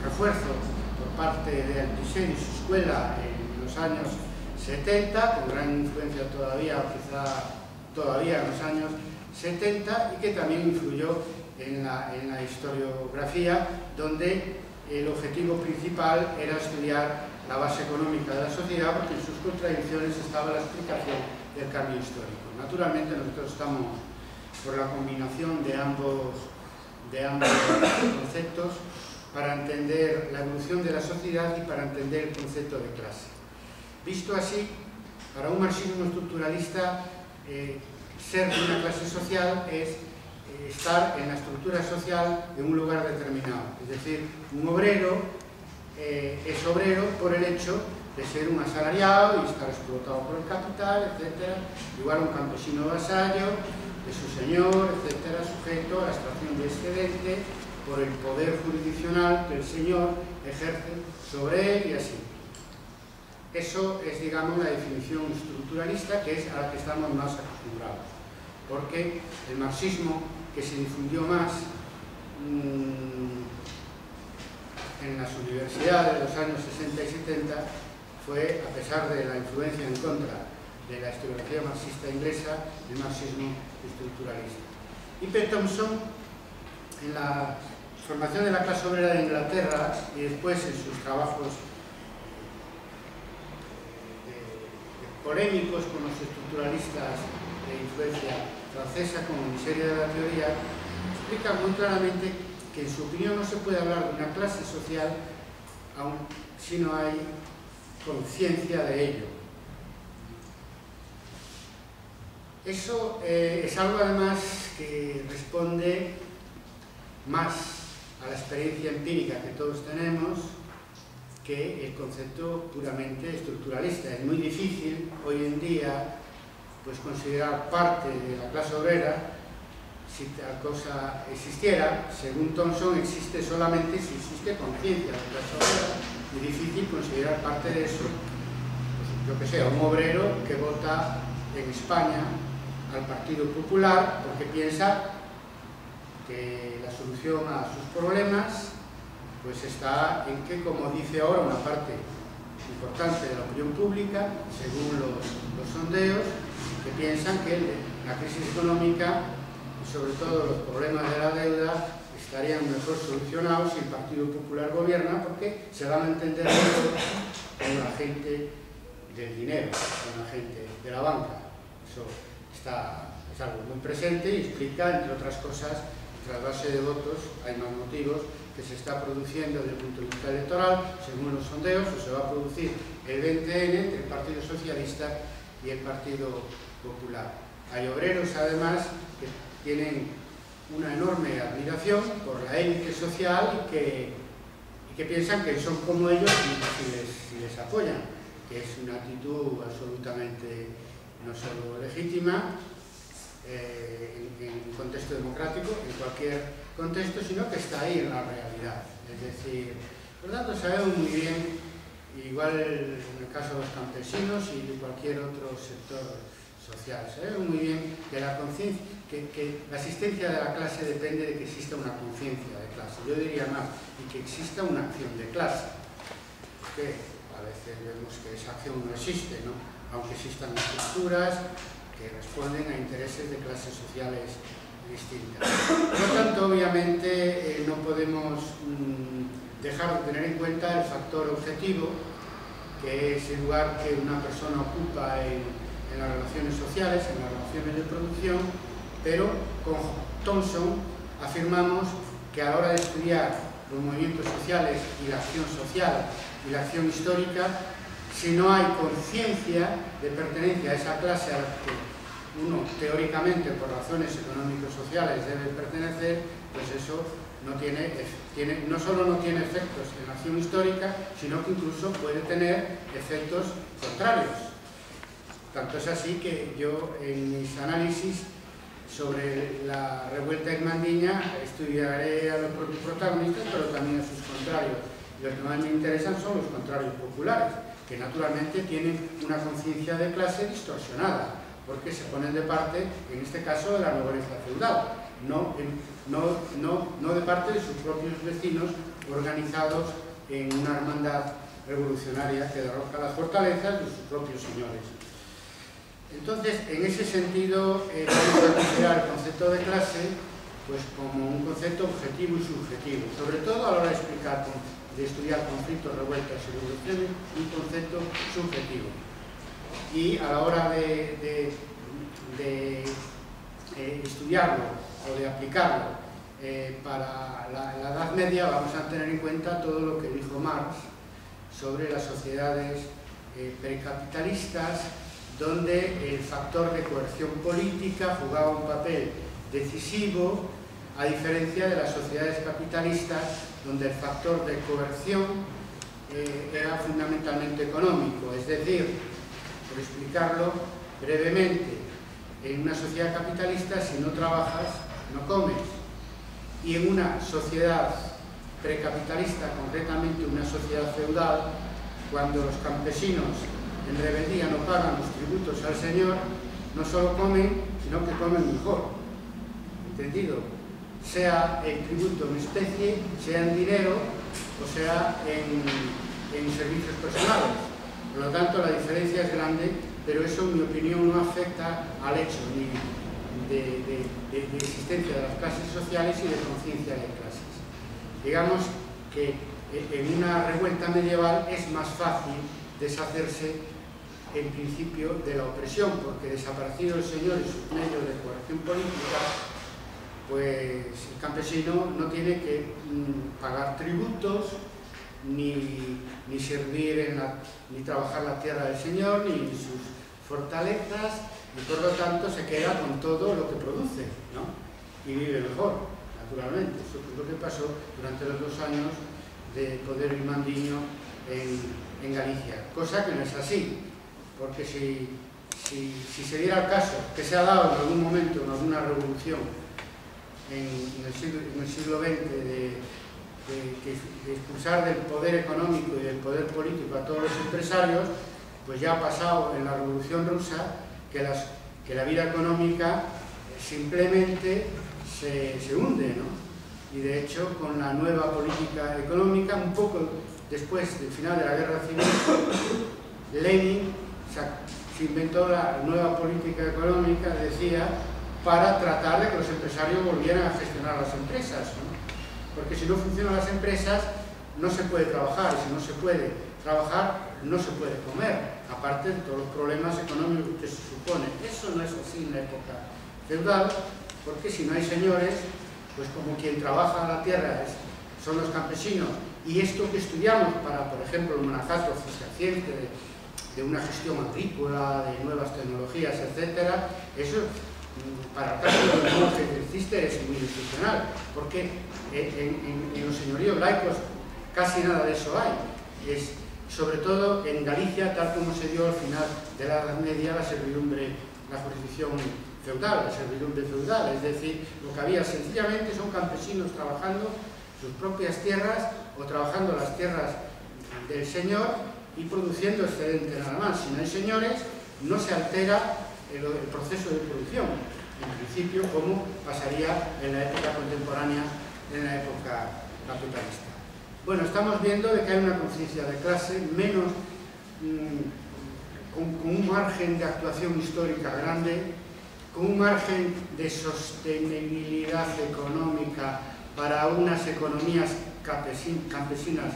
refuerzo por parte de Althusser y su escuela en los años setenta, con gran influencia todavía, quizá todavía en los años setenta, y que también influyó en la, en la historiografía, donde el objetivo principal era estudiar la base económica de la sociedad, porque en sus contradicciones estaba la explicación del cambio histórico. Naturalmente nosotros estamos por la combinación de ambos, de ambos conceptos para entender la evolución de la sociedad y para entender el concepto de clase. Visto así, para un marxismo estructuralista, Eh, ser de una clase social es eh, estar en la estructura social en un lugar determinado. Es decir, un obrero eh, es obrero por el hecho de ser un asalariado y estar explotado por el capital, etcétera. Igual un campesino vasallo de su señor, etcétera, sujeto a la extracción de excedente por el poder jurisdiccional que el señor ejerce sobre él y así. Eso es, digamos, la definición estructuralista, que es a la que estamos más acostumbrados, porque el marxismo que se difundió más mmm, en las universidades de los años sesenta y setenta fue, a pesar de la influencia en contra de la historiografía marxista inglesa, el marxismo estructuralista. E. P. Thompson, en la formación de la clase obrera de Inglaterra y después en sus trabajos polémicos con los estructuralistas de influencia francesa como miseria de la teoría, explica muy claramente que en su opinión no se puede hablar de una clase social aun si no hay conciencia de ello. Eso eh, es algo además que responde más a la experiencia empírica que todos tenemos que el concepto puramente estructuralista. Es muy difícil hoy en día pues considerar parte de la clase obrera si tal cosa existiera. Según Thompson, existe solamente si existe conciencia de la clase obrera. Muy difícil considerar parte de eso, pues, yo que sé, un obrero que vota en España al Partido Popular porque piensa que la solución a sus problemas pues está en que, como dice ahora una parte importante de la opinión pública, según los, los sondeos, que piensan que la crisis económica y sobre todo los problemas de la deuda estarían mejor solucionados si el Partido Popular gobierna, porque se van a entender mejor con la gente del dinero, con la gente de la banca. Eso está, es algo muy presente y explica, entre otras cosas, tras base de votos, hay más motivos, que se está produciendo desde el punto de vista electoral, según los sondeos, o se va a producir el veinte ene entre el Partido Socialista y el Partido Popular. Hay obreros, además, que tienen una enorme admiración por la élite social y que, y que piensan que son como ellos y les, si les apoyan, que es una actitud absolutamente no solo legítima, Eh, en, en un contexto democrático, en cualquier contexto, sino que está ahí en la realidad. Es decir, por lo tanto sabemos muy bien, igual en el caso de los campesinos y de cualquier otro sector social. Se ve muy bien que la conciencia, que, que la existencia de la clase depende de que exista una conciencia de clase, yo diría más, y que exista una acción de clase, porque a veces vemos que esa acción no existe, ¿no? Aunque existan estructuras que responden a intereses de clases sociales distintas. Por lo tanto, obviamente, eh, no podemos mmm, dejar de tener en cuenta el factor objetivo, que es el lugar que una persona ocupa en, en las relaciones sociales, en las relaciones de producción, pero con Thompson afirmamos que a la hora de estudiar los movimientos sociales y la acción social y la acción histórica, si no hay conciencia de pertenencia a esa clase a la que uno teóricamente por razones económico-sociales debe pertenecer, pues eso no, tiene, tiene, no solo no tiene efectos en la acción histórica, sino que incluso puede tener efectos contrarios. Tanto es así que yo en mis análisis sobre la revuelta irmandiña estudiaré a los propios protagonistas, pero también a sus contrarios. Los que más me interesan son los contrarios populares, que naturalmente tienen una conciencia de clase distorsionada, porque se ponen de parte, en este caso, de la nobleza feudal, no, no, no, no de parte de sus propios vecinos organizados en una hermandad revolucionaria que derroca las fortalezas de sus propios señores. Entonces, en ese sentido, eh, vamos a considerar el concepto de clase pues, como un concepto objetivo y subjetivo, sobre todo a la hora de explicar, de estudiar conflictos, revueltas y revoluciones, un concepto subjetivo. Y a la hora de, de, de, de estudiarlo o de aplicarlo eh, para la, la Edad Media, vamos a tener en cuenta todo lo que dijo Marx sobre las sociedades eh, precapitalistas, donde el factor de coerción política jugaba un papel decisivo, a diferencia de las sociedades capitalistas, donde el factor de coerción eh, era fundamentalmente económico, es decir, por explicarlo brevemente, en una sociedad capitalista si no trabajas, no comes, y en una sociedad precapitalista, concretamente una sociedad feudal, cuando los campesinos en rebeldía no pagan los tributos al señor, no solo comen, sino que comen mejor, ¿entendido? Sea el tributo en especie, sea en dinero o sea en, en servicios personales. Por lo tanto, la diferencia es grande, pero eso, en mi opinión, no afecta al hecho de, de, de, de existencia de las clases sociales y de conciencia de clases. Digamos que en una revuelta medieval es más fácil deshacerse, en principio, de la opresión, porque desaparecido el señor y sus medios de coerción política, pues el campesino no tiene que mm, pagar tributos, Ni, ni servir en la, ni trabajar la tierra del señor, ni sus fortalezas, y por lo tanto se queda con todo lo que produce, ¿no? Y vive mejor, naturalmente. Eso es lo que pasó durante los dos años de poder irmandiño en, en Galicia, cosa que no es así, porque si, si, si se diera el caso que se ha dado en algún momento, en alguna revolución en, en, el, siglo, en el siglo veinte de que expulsar del poder económico y del poder político a todos los empresarios, pues ya ha pasado en la Revolución Rusa que, las, que la vida económica simplemente se, se hunde, ¿no? Y de hecho, con la nueva política económica, un poco después del final de la Guerra Civil, Lenin se inventó la nueva política económica, decía, para tratar de que los empresarios volvieran a gestionar las empresas, ¿no? Porque si no funcionan las empresas, no se puede trabajar, y si no se puede trabajar, no se puede comer, aparte de todos los problemas económicos que se suponen. Eso no es así en la época feudal, porque si no hay señores, pues como quien trabaja la tierra son los campesinos, y esto que estudiamos para, por ejemplo, el monacato cisterciense, de, de una gestión agrícola, de nuevas tecnologías, etcétera, eso para tanto los monjes del Cister es muy excepcional, porque en, en, en los señoríos laicos casi nada de eso hay. Es, sobre todo en Galicia, tal como se dio al final de la Edad Media la servidumbre, la jurisdicción feudal, la servidumbre feudal, es decir, lo que había sencillamente son campesinos trabajando sus propias tierras o trabajando las tierras del señor y produciendo excedente nada más. Si no hay señores, no se altera el, el proceso de producción, en principio, como pasaría en la época contemporánea, en la época capitalista. Bueno, estamos viendo de que hay una conciencia de clase menos mmm, con, con un margen de actuación histórica grande, con un margen de sostenibilidad económica para unas economías campesinas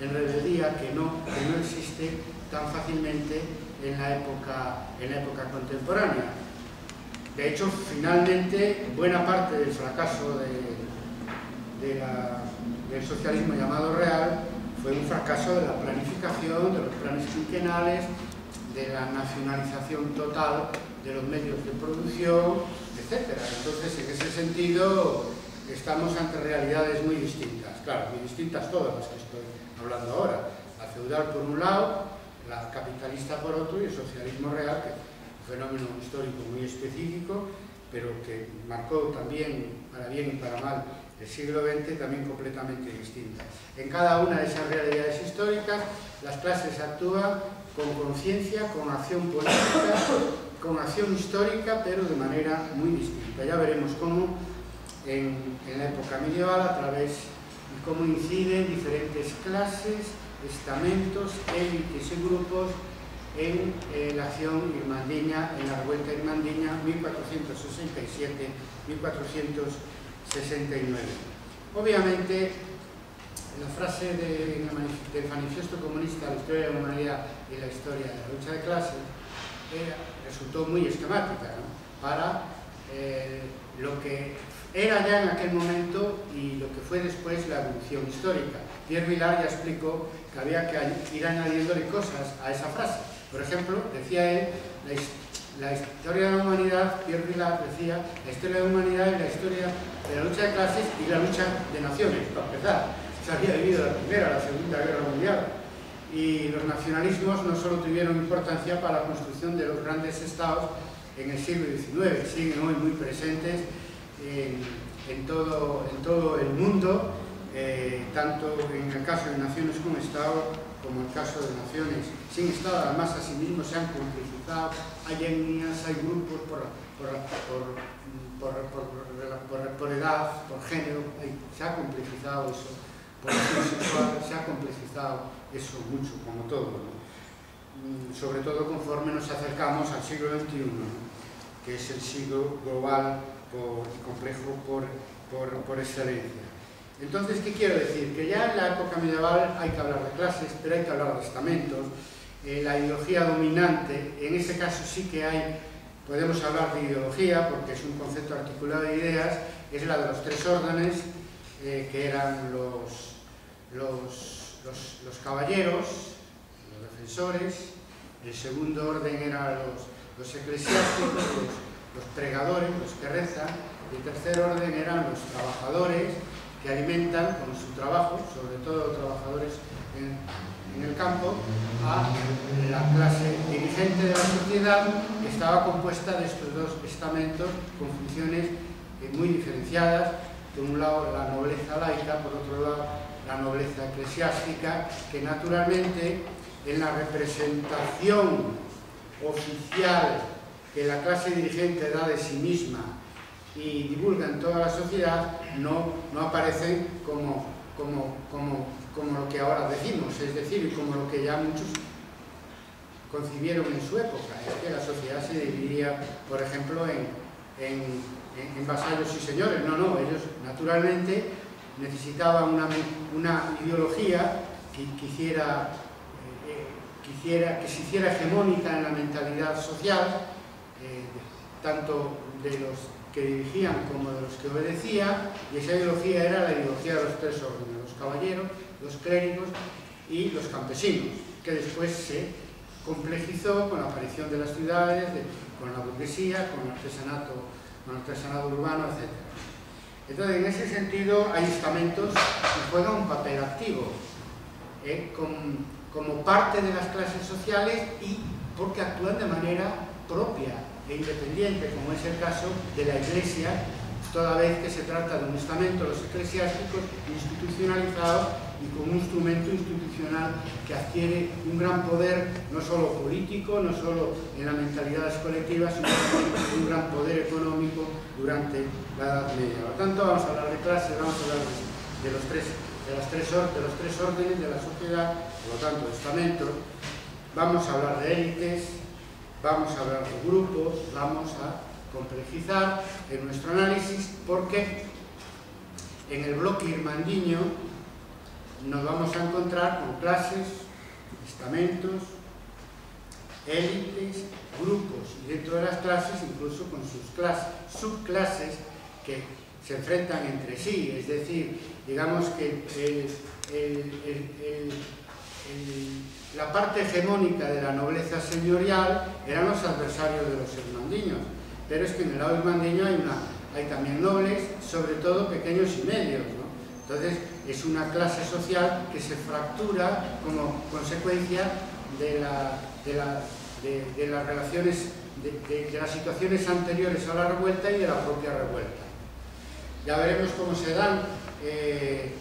en rebeldía que no, que no existe tan fácilmente en la época, en la época contemporánea. De hecho, finalmente, buena parte del fracaso de, de la, del socialismo llamado real fue un fracaso de la planificación, de los planes quinquenales, de la nacionalización total de los medios de producción, etcétera. Entonces, en ese sentido, estamos ante realidades muy distintas, claro, muy distintas todas las que estoy hablando ahora. La feudal por un lado, la capitalista por otro y el socialismo real, que es un fenómeno histórico muy específico, pero que marcó también, para bien y para mal, el siglo veinte, también completamente distinta. En cada una de esas realidades históricas, las clases actúan con conciencia, con acción política, con acción histórica, pero de manera muy distinta. Ya veremos cómo en, en la época medieval, a través de cómo inciden diferentes clases, estamentos, élites y grupos en eh, la acción irmandiña, en la revuelta irmandiña mil cuatrocientos sesenta y siete a mil cuatrocientos sesenta y nueve. Obviamente, la frase de, del manifiesto comunista, la historia de la humanidad y la historia de la lucha de clases, eh, resultó muy esquemática, ¿no?, para eh, lo que era ya en aquel momento y lo que fue después la evolución histórica. Pierre Vilar ya explicó que había que ir añadiéndole cosas a esa frase. Por ejemplo, decía él, la, la historia de la humanidad, Pierre Vilar decía, la historia de la humanidad y la historia de la lucha de clases y la lucha de naciones, para empezar. Se había vivido la Primera, la Segunda Guerra Mundial, y los nacionalismos no solo tuvieron importancia para la construcción de los grandes estados en el siglo diecinueve, siguen hoy muy presentes En, en, todo, en todo el mundo, eh, tanto en el caso de naciones con Estado como en el caso de naciones sin Estado. Además, a sí mismos se han complejizado, hay etnias, hay grupos por, por, por, por, por, por, por edad, por género, se ha complejizado eso, por sexual, se ha complejizado eso mucho, como todo, ¿no?, sobre todo conforme nos acercamos al siglo veintiuno, ¿no?, que es el siglo global Por, complejo por, por, por excelencia. Entonces, ¿qué quiero decir? Que ya en la época medieval hay que hablar de clases, pero hay que hablar de estamentos. Eh, la ideología dominante, en ese caso sí que hay, podemos hablar de ideología, porque es un concepto articulado de ideas, es la de los tres órdenes, eh, que eran los, los, los, los caballeros, los defensores. El segundo orden eran los, los eclesiásticos, los los pregadores, los que rezan, y el tercer orden eran los trabajadores, que alimentan con su trabajo, sobre todo trabajadores en, en el campo, a la clase dirigente de la sociedad, que estaba compuesta de estos dos estamentos con funciones muy diferenciadas. Por un lado la nobleza laica, por otro lado la nobleza eclesiástica, que naturalmente en la representación oficial que la clase dirigente da de sí misma y divulga en toda la sociedad, no, no aparecen como, como, como, como lo que ahora decimos, es decir, como lo que ya muchos concibieron en su época, es que la sociedad se dividía, por ejemplo, en, en, en vasallos y señores. No, no, ellos naturalmente necesitaban una, una ideología que quisiera, eh, quisiera, que se hiciera hegemónica en la mentalidad social, Eh, tanto de los que dirigían como de los que obedecían, y esa ideología era la ideología de los tres órdenes, los caballeros, los clérigos y los campesinos, que después se complejizó con la aparición de las ciudades, de, con la burguesía, con el artesanato, con el artesanato urbano, etcétera. Entonces, en ese sentido, hay estamentos que juegan un papel activo, eh, con, como parte de las clases sociales, y porque actúan de manera propia e independiente, como es el caso de la Iglesia toda vez que se trata de un estamento de los eclesiásticos institucionalizado y con un instrumento institucional que adquiere un gran poder, no solo político, no solo en las mentalidades colectivas, sino un gran poder económico durante la Edad Media. Por tanto, vamos a hablar de clase, vamos a hablar de los tres, de las tres, de los tres órdenes de la sociedad, por lo tanto, estamento, vamos a hablar de élites, vamos a hablar de grupos, vamos a complejizar en nuestro análisis porque en el bloque irmandiño nos vamos a encontrar con clases, estamentos, élites, grupos y dentro de las clases incluso con sus clases, subclases que se enfrentan entre sí, es decir, digamos que el, el, el, el, el, la parte hegemónica de la nobleza señorial eran los adversarios de los irmandiños. Pero es que en el lado irmandiño hay, hay también nobles, sobre todo pequeños y medios, ¿no? Entonces es una clase social que se fractura como consecuencia de, la, de, la, de, de las relaciones, de, de, de las situaciones anteriores a la revuelta y de la propia revuelta. Ya veremos cómo se dan eh,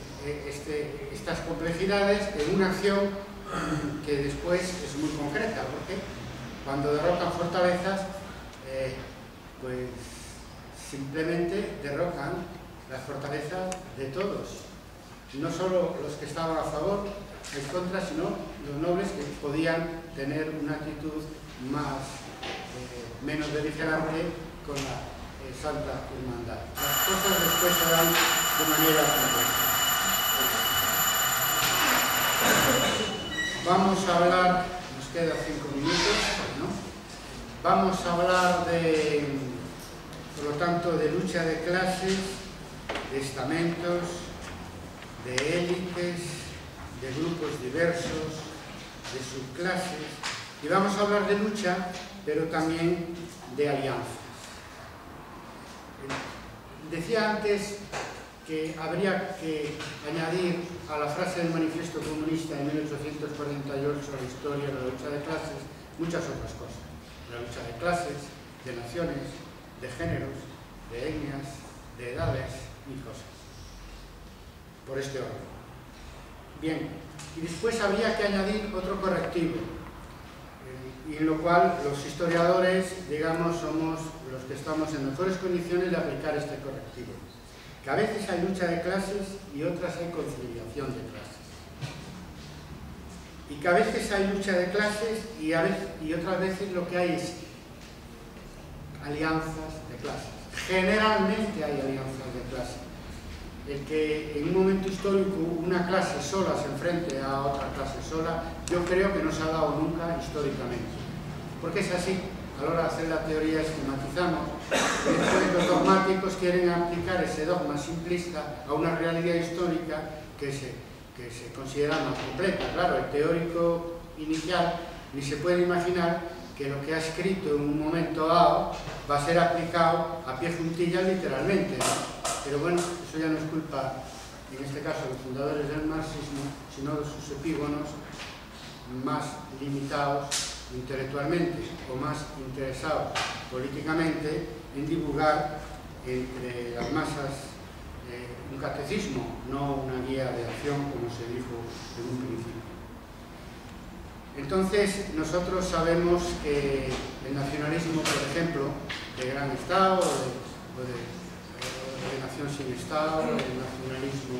este, estas complejidades en una acción que después es muy concreta, porque cuando derrocan fortalezas, eh, pues simplemente derrocan las fortalezas de todos, no solo los que estaban a favor, en contra, sino los nobles que podían tener una actitud más, eh, menos beligerante con la eh, Santa Hermandad. Las cosas después se dan de manera completa. Vamos a hablar, nos quedan cinco minutos. Vamos a hablar de, por lo tanto, de lucha de clases, de estamentos, de élites, de grupos diversos, de subclases, y vamos a hablar de lucha, pero también de alianzas. Decía antes que habría que añadir a la frase del Manifiesto Comunista de mil ochocientos cuarenta y ocho sobre la historia de la lucha de clases muchas otras cosas. La lucha de clases, de naciones, de géneros, de etnias, de edades y cosas. Por este orden. Bien, y después habría que añadir otro correctivo, eh, y en lo cual los historiadores, digamos, somos los que estamos en mejores condiciones de aplicar este correctivo. Que a veces hay lucha de clases y otras hay conciliación de clases. Y que a veces hay lucha de clases y, a veces, y otras veces lo que hay es alianzas de clases. Generalmente hay alianzas de clases. El que en un momento histórico una clase sola se enfrente a otra clase sola, yo creo que no se ha dado nunca históricamente. Porque es así, a la hora de hacer la teoría esquematizamos, después los dogmáticos quieren aplicar ese dogma simplista a una realidad histórica que se... que se considera más completa. Claro, el teórico inicial ni se puede imaginar que lo que ha escrito en un momento dado va a ser aplicado a pie juntillas literalmente, ¿no? Pero bueno, eso ya no es culpa, en este caso, de los fundadores del marxismo, sino de sus epígonos más limitados intelectualmente o más interesados políticamente en divulgar entre las masas un catecismo, no una guía de acción, como se dijo en un principio. Entonces, nosotros sabemos que el nacionalismo, por ejemplo, de gran Estado, o de, o de, o de nación sin Estado, el nacionalismo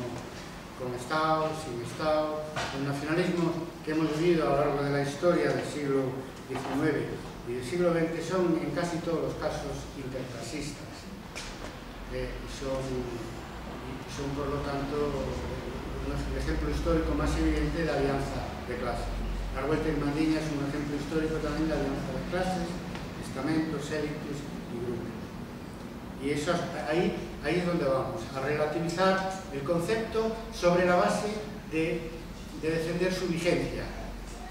con Estado, sin Estado, el nacionalismo que hemos vivido a lo largo de la historia del siglo diecinueve y del siglo veinte son, en casi todos los casos, interclasistas. Eh, son... son por lo tanto el ejemplo histórico más evidente de alianza de clases. La revuelta irmandiña es un ejemplo histórico también de alianza de clases, estamentos, élites y grupos. Y eso, ahí, ahí es donde vamos, a relativizar el concepto sobre la base de, de defender su vigencia.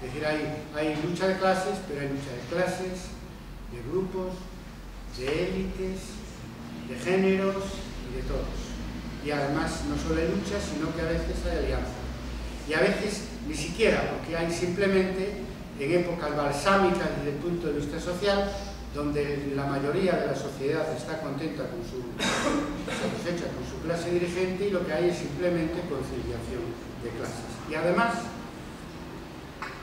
Es decir, hay, hay lucha de clases, pero hay lucha de clases, de grupos, de élites, de géneros y de todos. Y además no solo hay lucha, sino que a veces hay alianza. Y a veces ni siquiera, porque hay simplemente en épocas balsámicas desde el punto de vista social, donde la mayoría de la sociedad está contenta con su, satisfecha con su clase dirigente, y lo que hay es simplemente conciliación de clases. Y además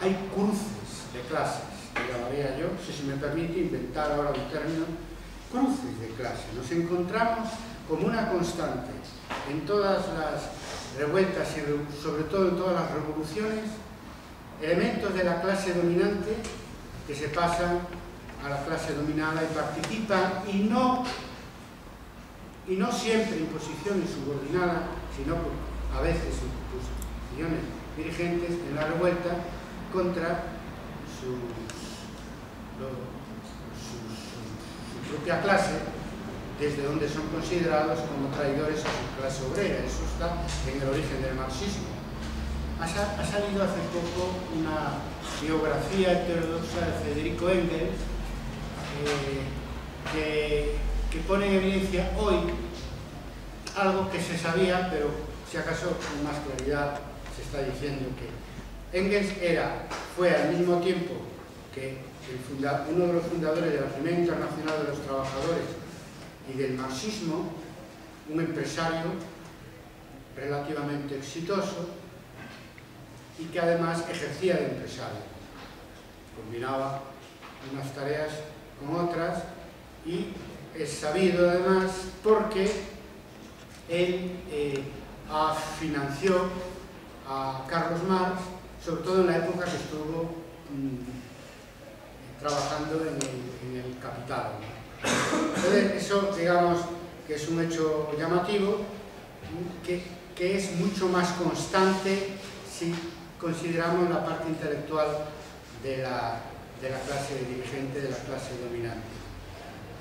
hay cruces de clases, que llamaría yo, si se me permite inventar ahora un término, cruces de clases. Nos encontramos como una constante en todas las revueltas y sobre todo en todas las revoluciones, elementos de la clase dominante que se pasan a la clase dominada y participan, y no, y no siempre en posiciones subordinadas, sino a veces en posiciones dirigentes en la revuelta contra su, lo, su, su, su propia clase, desde donde son considerados como traidores a su clase obrera. Eso está en el origen del marxismo. Ha salido hace poco una biografía heterodoxa de Federico Engels eh, que, que pone en evidencia hoy algo que se sabía, pero si acaso con más claridad se está diciendo, que Engels era, fue al mismo tiempo que el funda, uno de los fundadores de la Primera Internacional de los Trabajadores y del marxismo, un empresario relativamente exitoso, y que además ejercía de empresario, combinaba unas tareas con otras, y es sabido además porque él eh, financió a Carlos Marx, sobre todo en la época que estuvo mmm, trabajando en el, en el Capital, ¿no? Entonces eso, digamos, que es un hecho llamativo, que, que es mucho más constante si consideramos la parte intelectual de la, de la clase dirigente, de la clase dominante.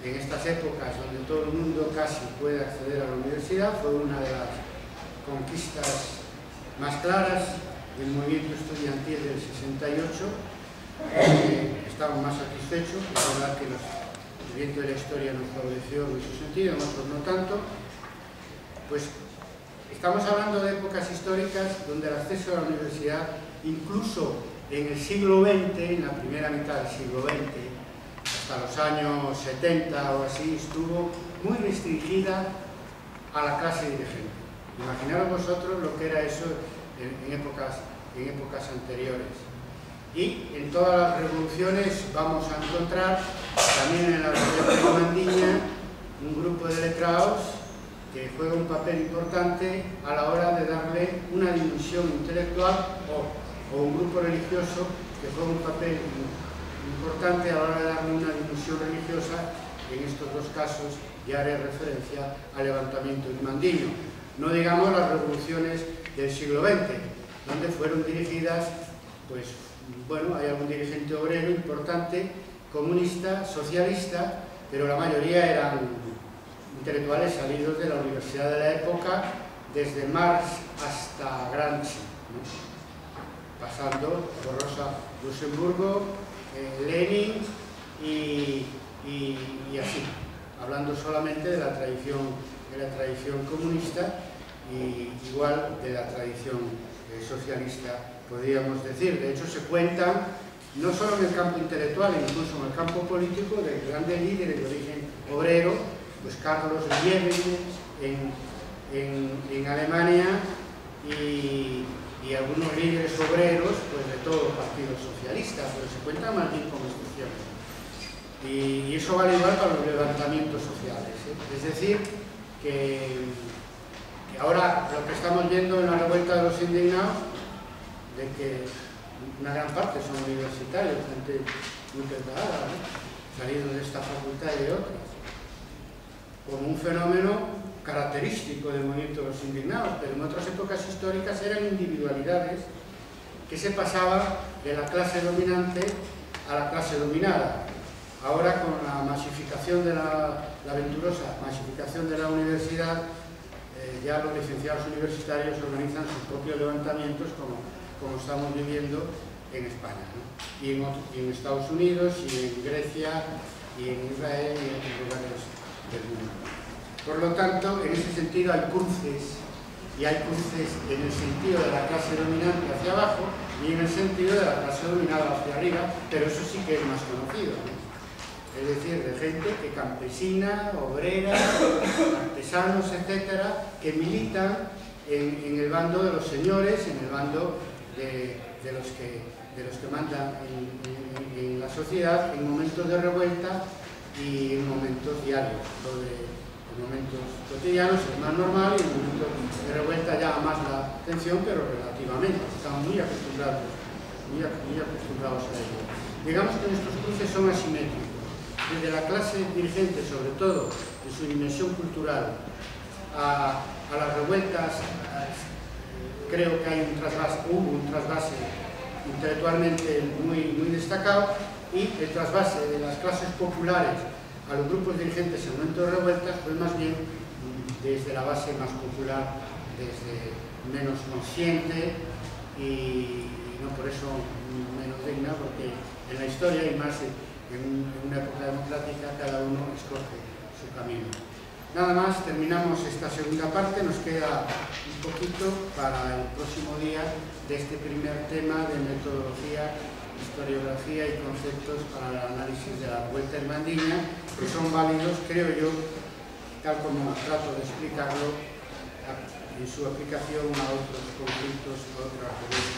En estas épocas donde todo el mundo casi puede acceder a la universidad, fue una de las conquistas más claras del movimiento estudiantil del sesenta y ocho, eh, estamos más satisfechos, la verdad que los, el viento de la historia nos favoreció en su sentido, nosotros no tanto. Pues estamos hablando de épocas históricas donde el acceso a la universidad, incluso en el siglo veinte, en la primera mitad del siglo veinte, hasta los años setenta o así, estuvo muy restringida a la clase dirigente. Imaginaros vosotros lo que era eso en, en, épocas, en épocas anteriores. Y en todas las revoluciones vamos a encontrar, también en la revolución de Irmandiña, un grupo de letrados que juega un papel importante a la hora de darle una dimensión intelectual, o, o un grupo religioso que juega un papel importante a la hora de darle una dimensión religiosa. En estos dos casos ya haré referencia al levantamiento irmandiño, no digamos las revoluciones del siglo veinte, donde fueron dirigidas, pues bueno, hay algún dirigente obrero importante, comunista, socialista, pero la mayoría eran intelectuales salidos de la universidad de la época, desde Marx hasta Gramsci, ¿no? Pasando por Rosa Luxemburgo, eh, Lenin y, y, y así, hablando solamente de la tradición, de la tradición comunista, y igual de la tradición eh, socialista, podríamos decir. De hecho, se cuentan, no solo en el campo intelectual, incluso en el campo político, de grandes líderes de origen obrero, pues Carlos en, en, en Alemania, y, y algunos líderes obreros, pues de todos los partidos socialistas, pero se cuentan más bien con excepciones. Y, y eso vale igual para los levantamientos sociales, ¿eh? Es decir, que, que ahora lo que estamos viendo en la revuelta de los indignados, de que una gran parte son universitarios, gente muy preparada, ¿eh? Salidos de esta facultad y de otras, como un fenómeno característico del movimiento de los indignados, pero en otras épocas históricas eran individualidades que se pasaban de la clase dominante a la clase dominada. Ahora, con la masificación de la, la venturosa masificación de la universidad, eh, ya los licenciados universitarios organizan sus propios levantamientos, como, como estamos viviendo en España, ¿no? Y, en, y en Estados Unidos, y en Grecia, y en Israel, y en lugares del mundo. Por lo tanto, en ese sentido hay cruces, y hay cruces en el sentido de la clase dominante hacia abajo y en el sentido de la clase dominada hacia arriba, pero eso sí que es más conocido, ¿no? es decir, de gente que campesina, obrera, artesanos, etcétera, que militan en, en el bando de los señores, en el bando de, de, los, que, de los que mandan en, en, en la sociedad en momentos de revuelta y en momentos diarios, o de, en momentos cotidianos es más normal y en momentos de revuelta llama más la atención, pero relativamente, estamos muy acostumbrados, muy, muy acostumbrados a ello. Digamos que nuestros cruces son asimétricos. Desde la clase dirigente, sobre todo en su dimensión cultural, a, a las revueltas, a, creo que hay un trasvase, hubo un trasvase intelectualmente muy, muy destacado, y el trasvase de las clases populares a los grupos dirigentes en momentos de revueltas fue más bien desde la base más popular, desde menos consciente y no por eso menos digna, porque en la historia hay más. En una época democrática cada uno escoge su camino. Nada más, terminamos esta segunda parte, nos queda un poquito para el próximo día de este primer tema de metodología, historiografía y conceptos para el análisis de la revuelta irmandiña, que son válidos, creo yo, tal como trato de explicarlo en su aplicación a otros conflictos, a otras revueltas.